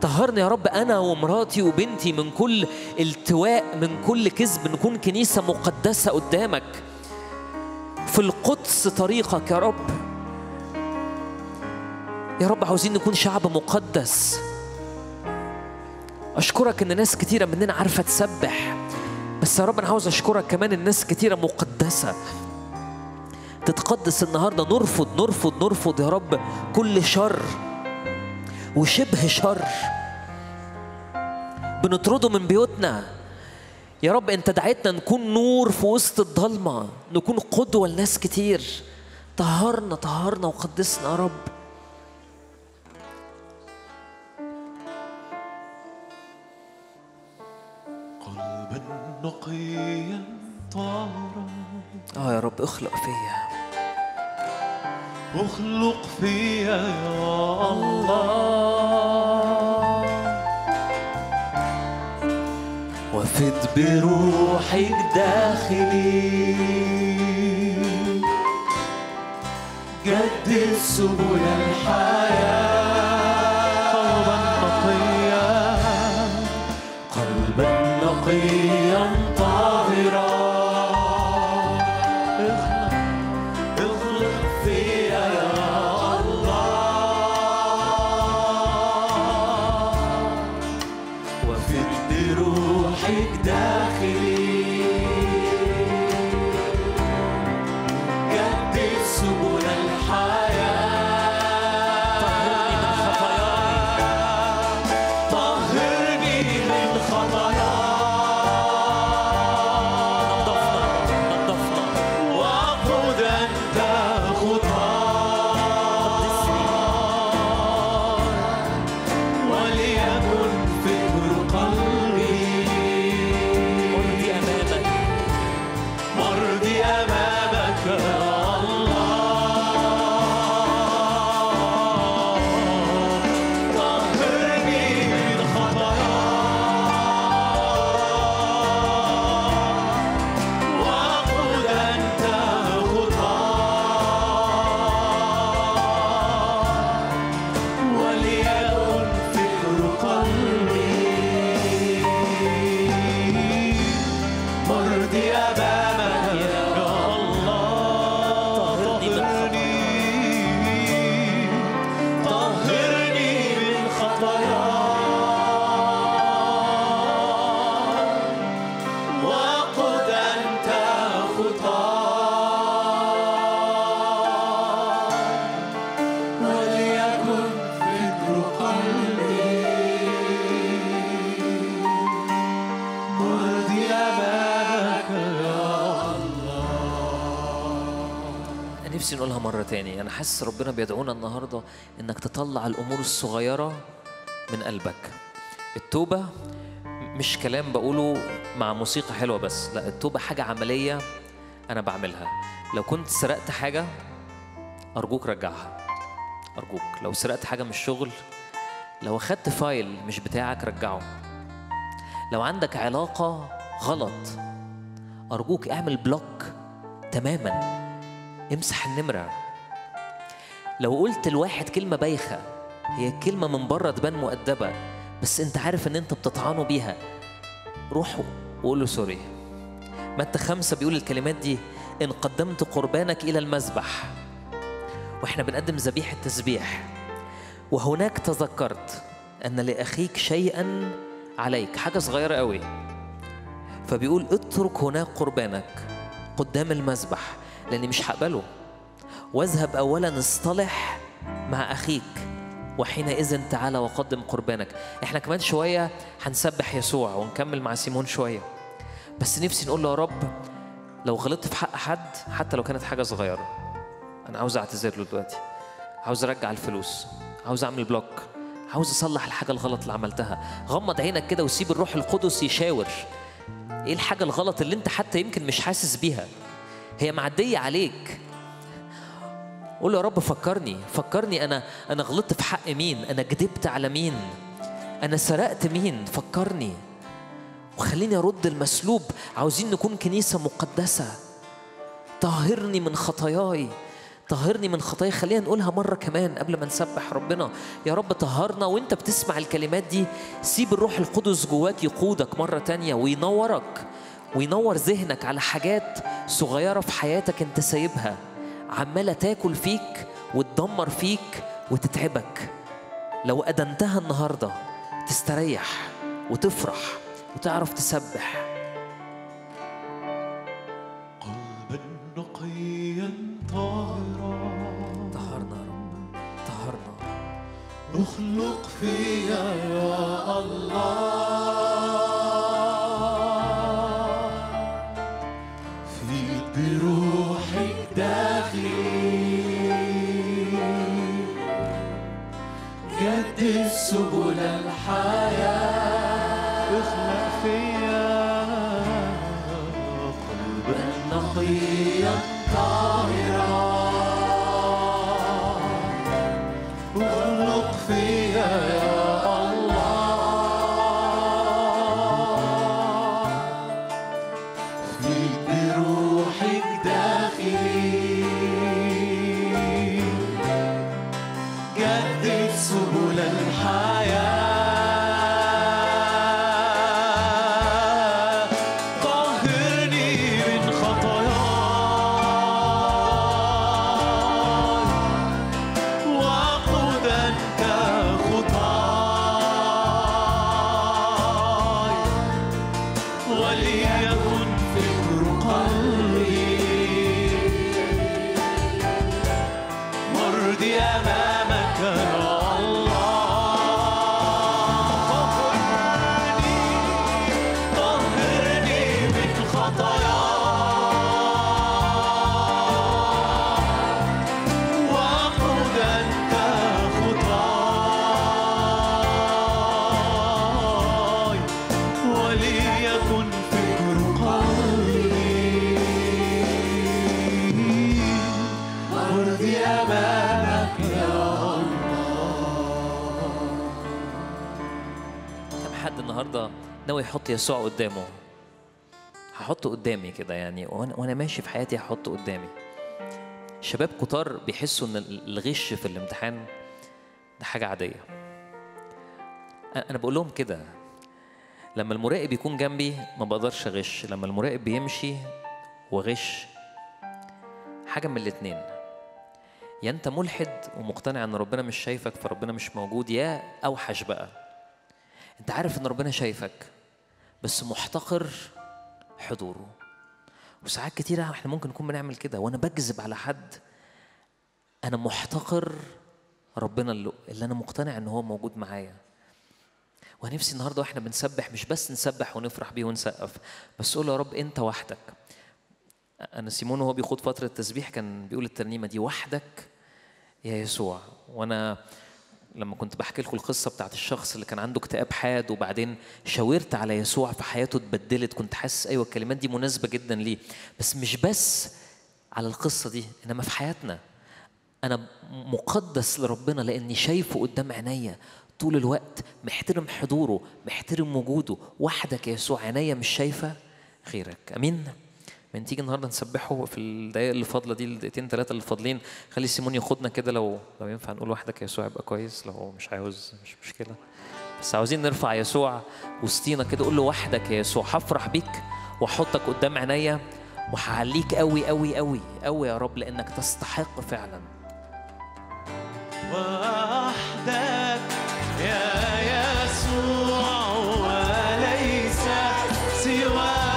طهرني يا رب أنا ومراتي وبنتي من كل التواء، من كل كذب، نكون كنيسة مقدسة قدامك في القدس طريقك يا رب. يا رب عاوزين نكون شعب مقدس. أشكرك إن ناس كتيرة مننا عارفة تسبح، بس يا رب أنا عاوز أشكرك كمان الناس كتيرة مقدسة تتقدس النهاردة. نرفض نرفض نرفض يا رب كل شر وشبه شر بنطرده من بيوتنا. يا رب أنت دعيتنا نكون نور في وسط الضلمة، نكون قدوة لناس كتير. طهرنا طهرنا وقدسنا يا رب. قلبا نقيا طاهرا، آه يا رب اخلق فيا، اخلق فيا يا الله، وافد بروحك داخلي، جدد سبل الحياة. قلبا نقيا، قلبا نقيا طاهرا، نقولها مرة تاني. أنا حاسس ربنا بيدعونا النهاردة إنك تطلع الأمور الصغيرة من قلبك. التوبة مش كلام بقوله مع موسيقى حلوة بس، لا، التوبة حاجة عملية أنا بعملها. لو كنت سرقت حاجة أرجوك رجعها، أرجوك. لو سرقت حاجة من الشغل، لو أخدت فايل مش بتاعك رجعه. لو عندك علاقة غلط أرجوك اعمل بلوك تماماً، امسح النمرة. لو قلت لواحد كلمة بايخة، هي كلمة من بره تبان مؤدبة بس انت عارف ان انت بتطعنه بيها، روح وقول له سوري. متى خمسة بيقول الكلمات دي: إن قدمت قربانك إلى المذبح، وإحنا بنقدم ذبيحة تسبيح، وهناك تذكرت أن لأخيك شيئا عليك، حاجة صغيرة قوي، فبيقول اترك هناك قربانك قدام المذبح لأني مش هقبله، واذهب أولاً اصطلح مع أخيك وحينئذ تعالى وقدم قربانك. إحنا كمان شوية هنسبح يسوع ونكمل مع سيمون شوية، بس نفسي نقول له يا رب لو غلطت في حق حد حتى لو كانت حاجة صغيرة أنا عاوز أعتذر له دلوقتي، عاوز أرجع الفلوس، عاوز أعمل بلوك، عاوز اصلح الحاجه الغلط اللي عملتها. غمض عينك كده وسيب الروح القدس يشاور. ايه الحاجه الغلط اللي انت حتى يمكن مش حاسس بيها، هي معديه عليك؟ قول يا رب فكرني، فكرني انا انا غلطت في حق مين، انا كدبت على مين، انا سرقت مين، فكرني وخليني ارد المسلوب. عاوزين نكون كنيسه مقدسه. طهرني من خطاياي، طهرني من خطايا. خلينا نقولها مرة كمان قبل ما نسبح ربنا. يا رب طهرنا. وانت بتسمع الكلمات دي سيب الروح القدس جواك يقودك مرة تانية وينورك وينور ذهنك على حاجات صغيرة في حياتك انت سايبها عمالة تاكل فيك وتدمر فيك وتتعبك. لو أدنتها النهاردة تستريح وتفرح وتعرف تسبح. قلبا نقيا طاهرا، طهرنا يا رب، طهرنا. اخلق فيا يا الله فيك بروحك داخلي، جدد سبل الحياة. اخلق فيا قلبا نقيا ناوي يحط يسوع قدامه. هحطه قدامي كده يعني، وانا وانا ماشي في حياتي هحطه قدامي. شباب كتار بيحسوا ان الغش في الامتحان ده حاجه عاديه. انا بقول لهم كده، لما المراقب يكون جنبي ما بقدرش اغش، لما المراقب بيمشي واغش حاجه من الاثنين، يا انت ملحد ومقتنع ان ربنا مش شايفك فربنا مش موجود، يا اوحش بقى انت عارف ان ربنا شايفك بس محتقر حضوره. وساعات كتيرة احنا ممكن نكون بنعمل كده، وانا بكذب على حد انا محتقر ربنا اللي انا مقتنع ان هو موجود معايا. ونفسي النهارده واحنا بنسبح مش بس نسبح ونفرح بيه ونسقف، بس قول يا رب انت وحدك. انا سيمون وهو بيخوض فتره تسبيح كان بيقول الترنيمه دي، وحدك يا يسوع. وانا لما كنت بحكي لكم القصة بتاعت الشخص اللي كان عنده اكتئاب حاد وبعدين شاورت على يسوع في حياته اتبدلت، كنت حاسس أيوة الكلمات دي مناسبة جدا ليه. بس مش بس على القصة دي، إنما في حياتنا أنا مقدس لربنا لأني شايفه قدام عينيا طول الوقت، محترم حضوره، محترم وجوده. وحدك يا يسوع، عينيا مش شايفة غيرك. أمين؟ من تيجي النهارده نسبحه في الدقائق اللي فاضله دي، الدقيقتين ثلاثه اللي فاضلين. خلي سيمون ياخدنا كده، لو لو ينفع نقول وحدك يا يسوع يبقى كويس، لو هو مش عاوز مش مشكله، بس عاوزين نرفع يسوع وسطينا كده. قول له وحدك يا يسوع، هفرح بيك واحطك قدام عينيا وهعليك قوي قوي قوي قوي يا رب لانك تستحق فعلا. وحدك يا يسوع وليس سواك،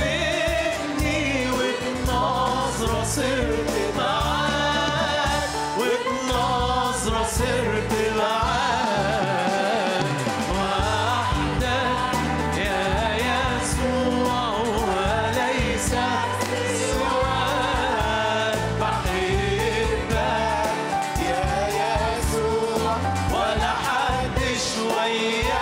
كافئني وبنظرة صرت معاك، وبنظرة صرت معاك وحدك يا يسوع وليس سواك. بحبك يا يسوع ولا حد شوية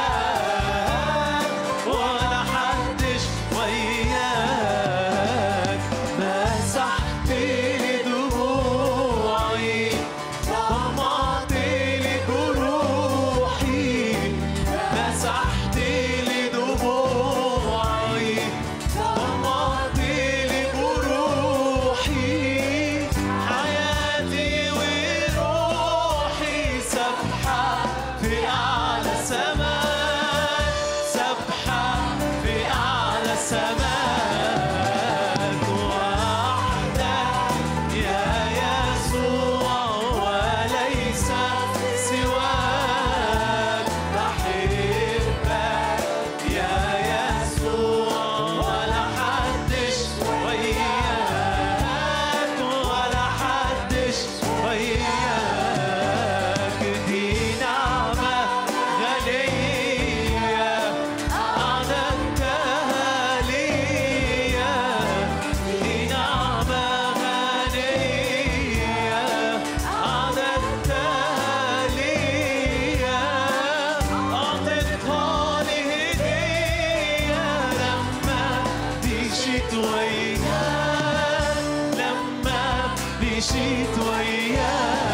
وياك لما مشيت وياك.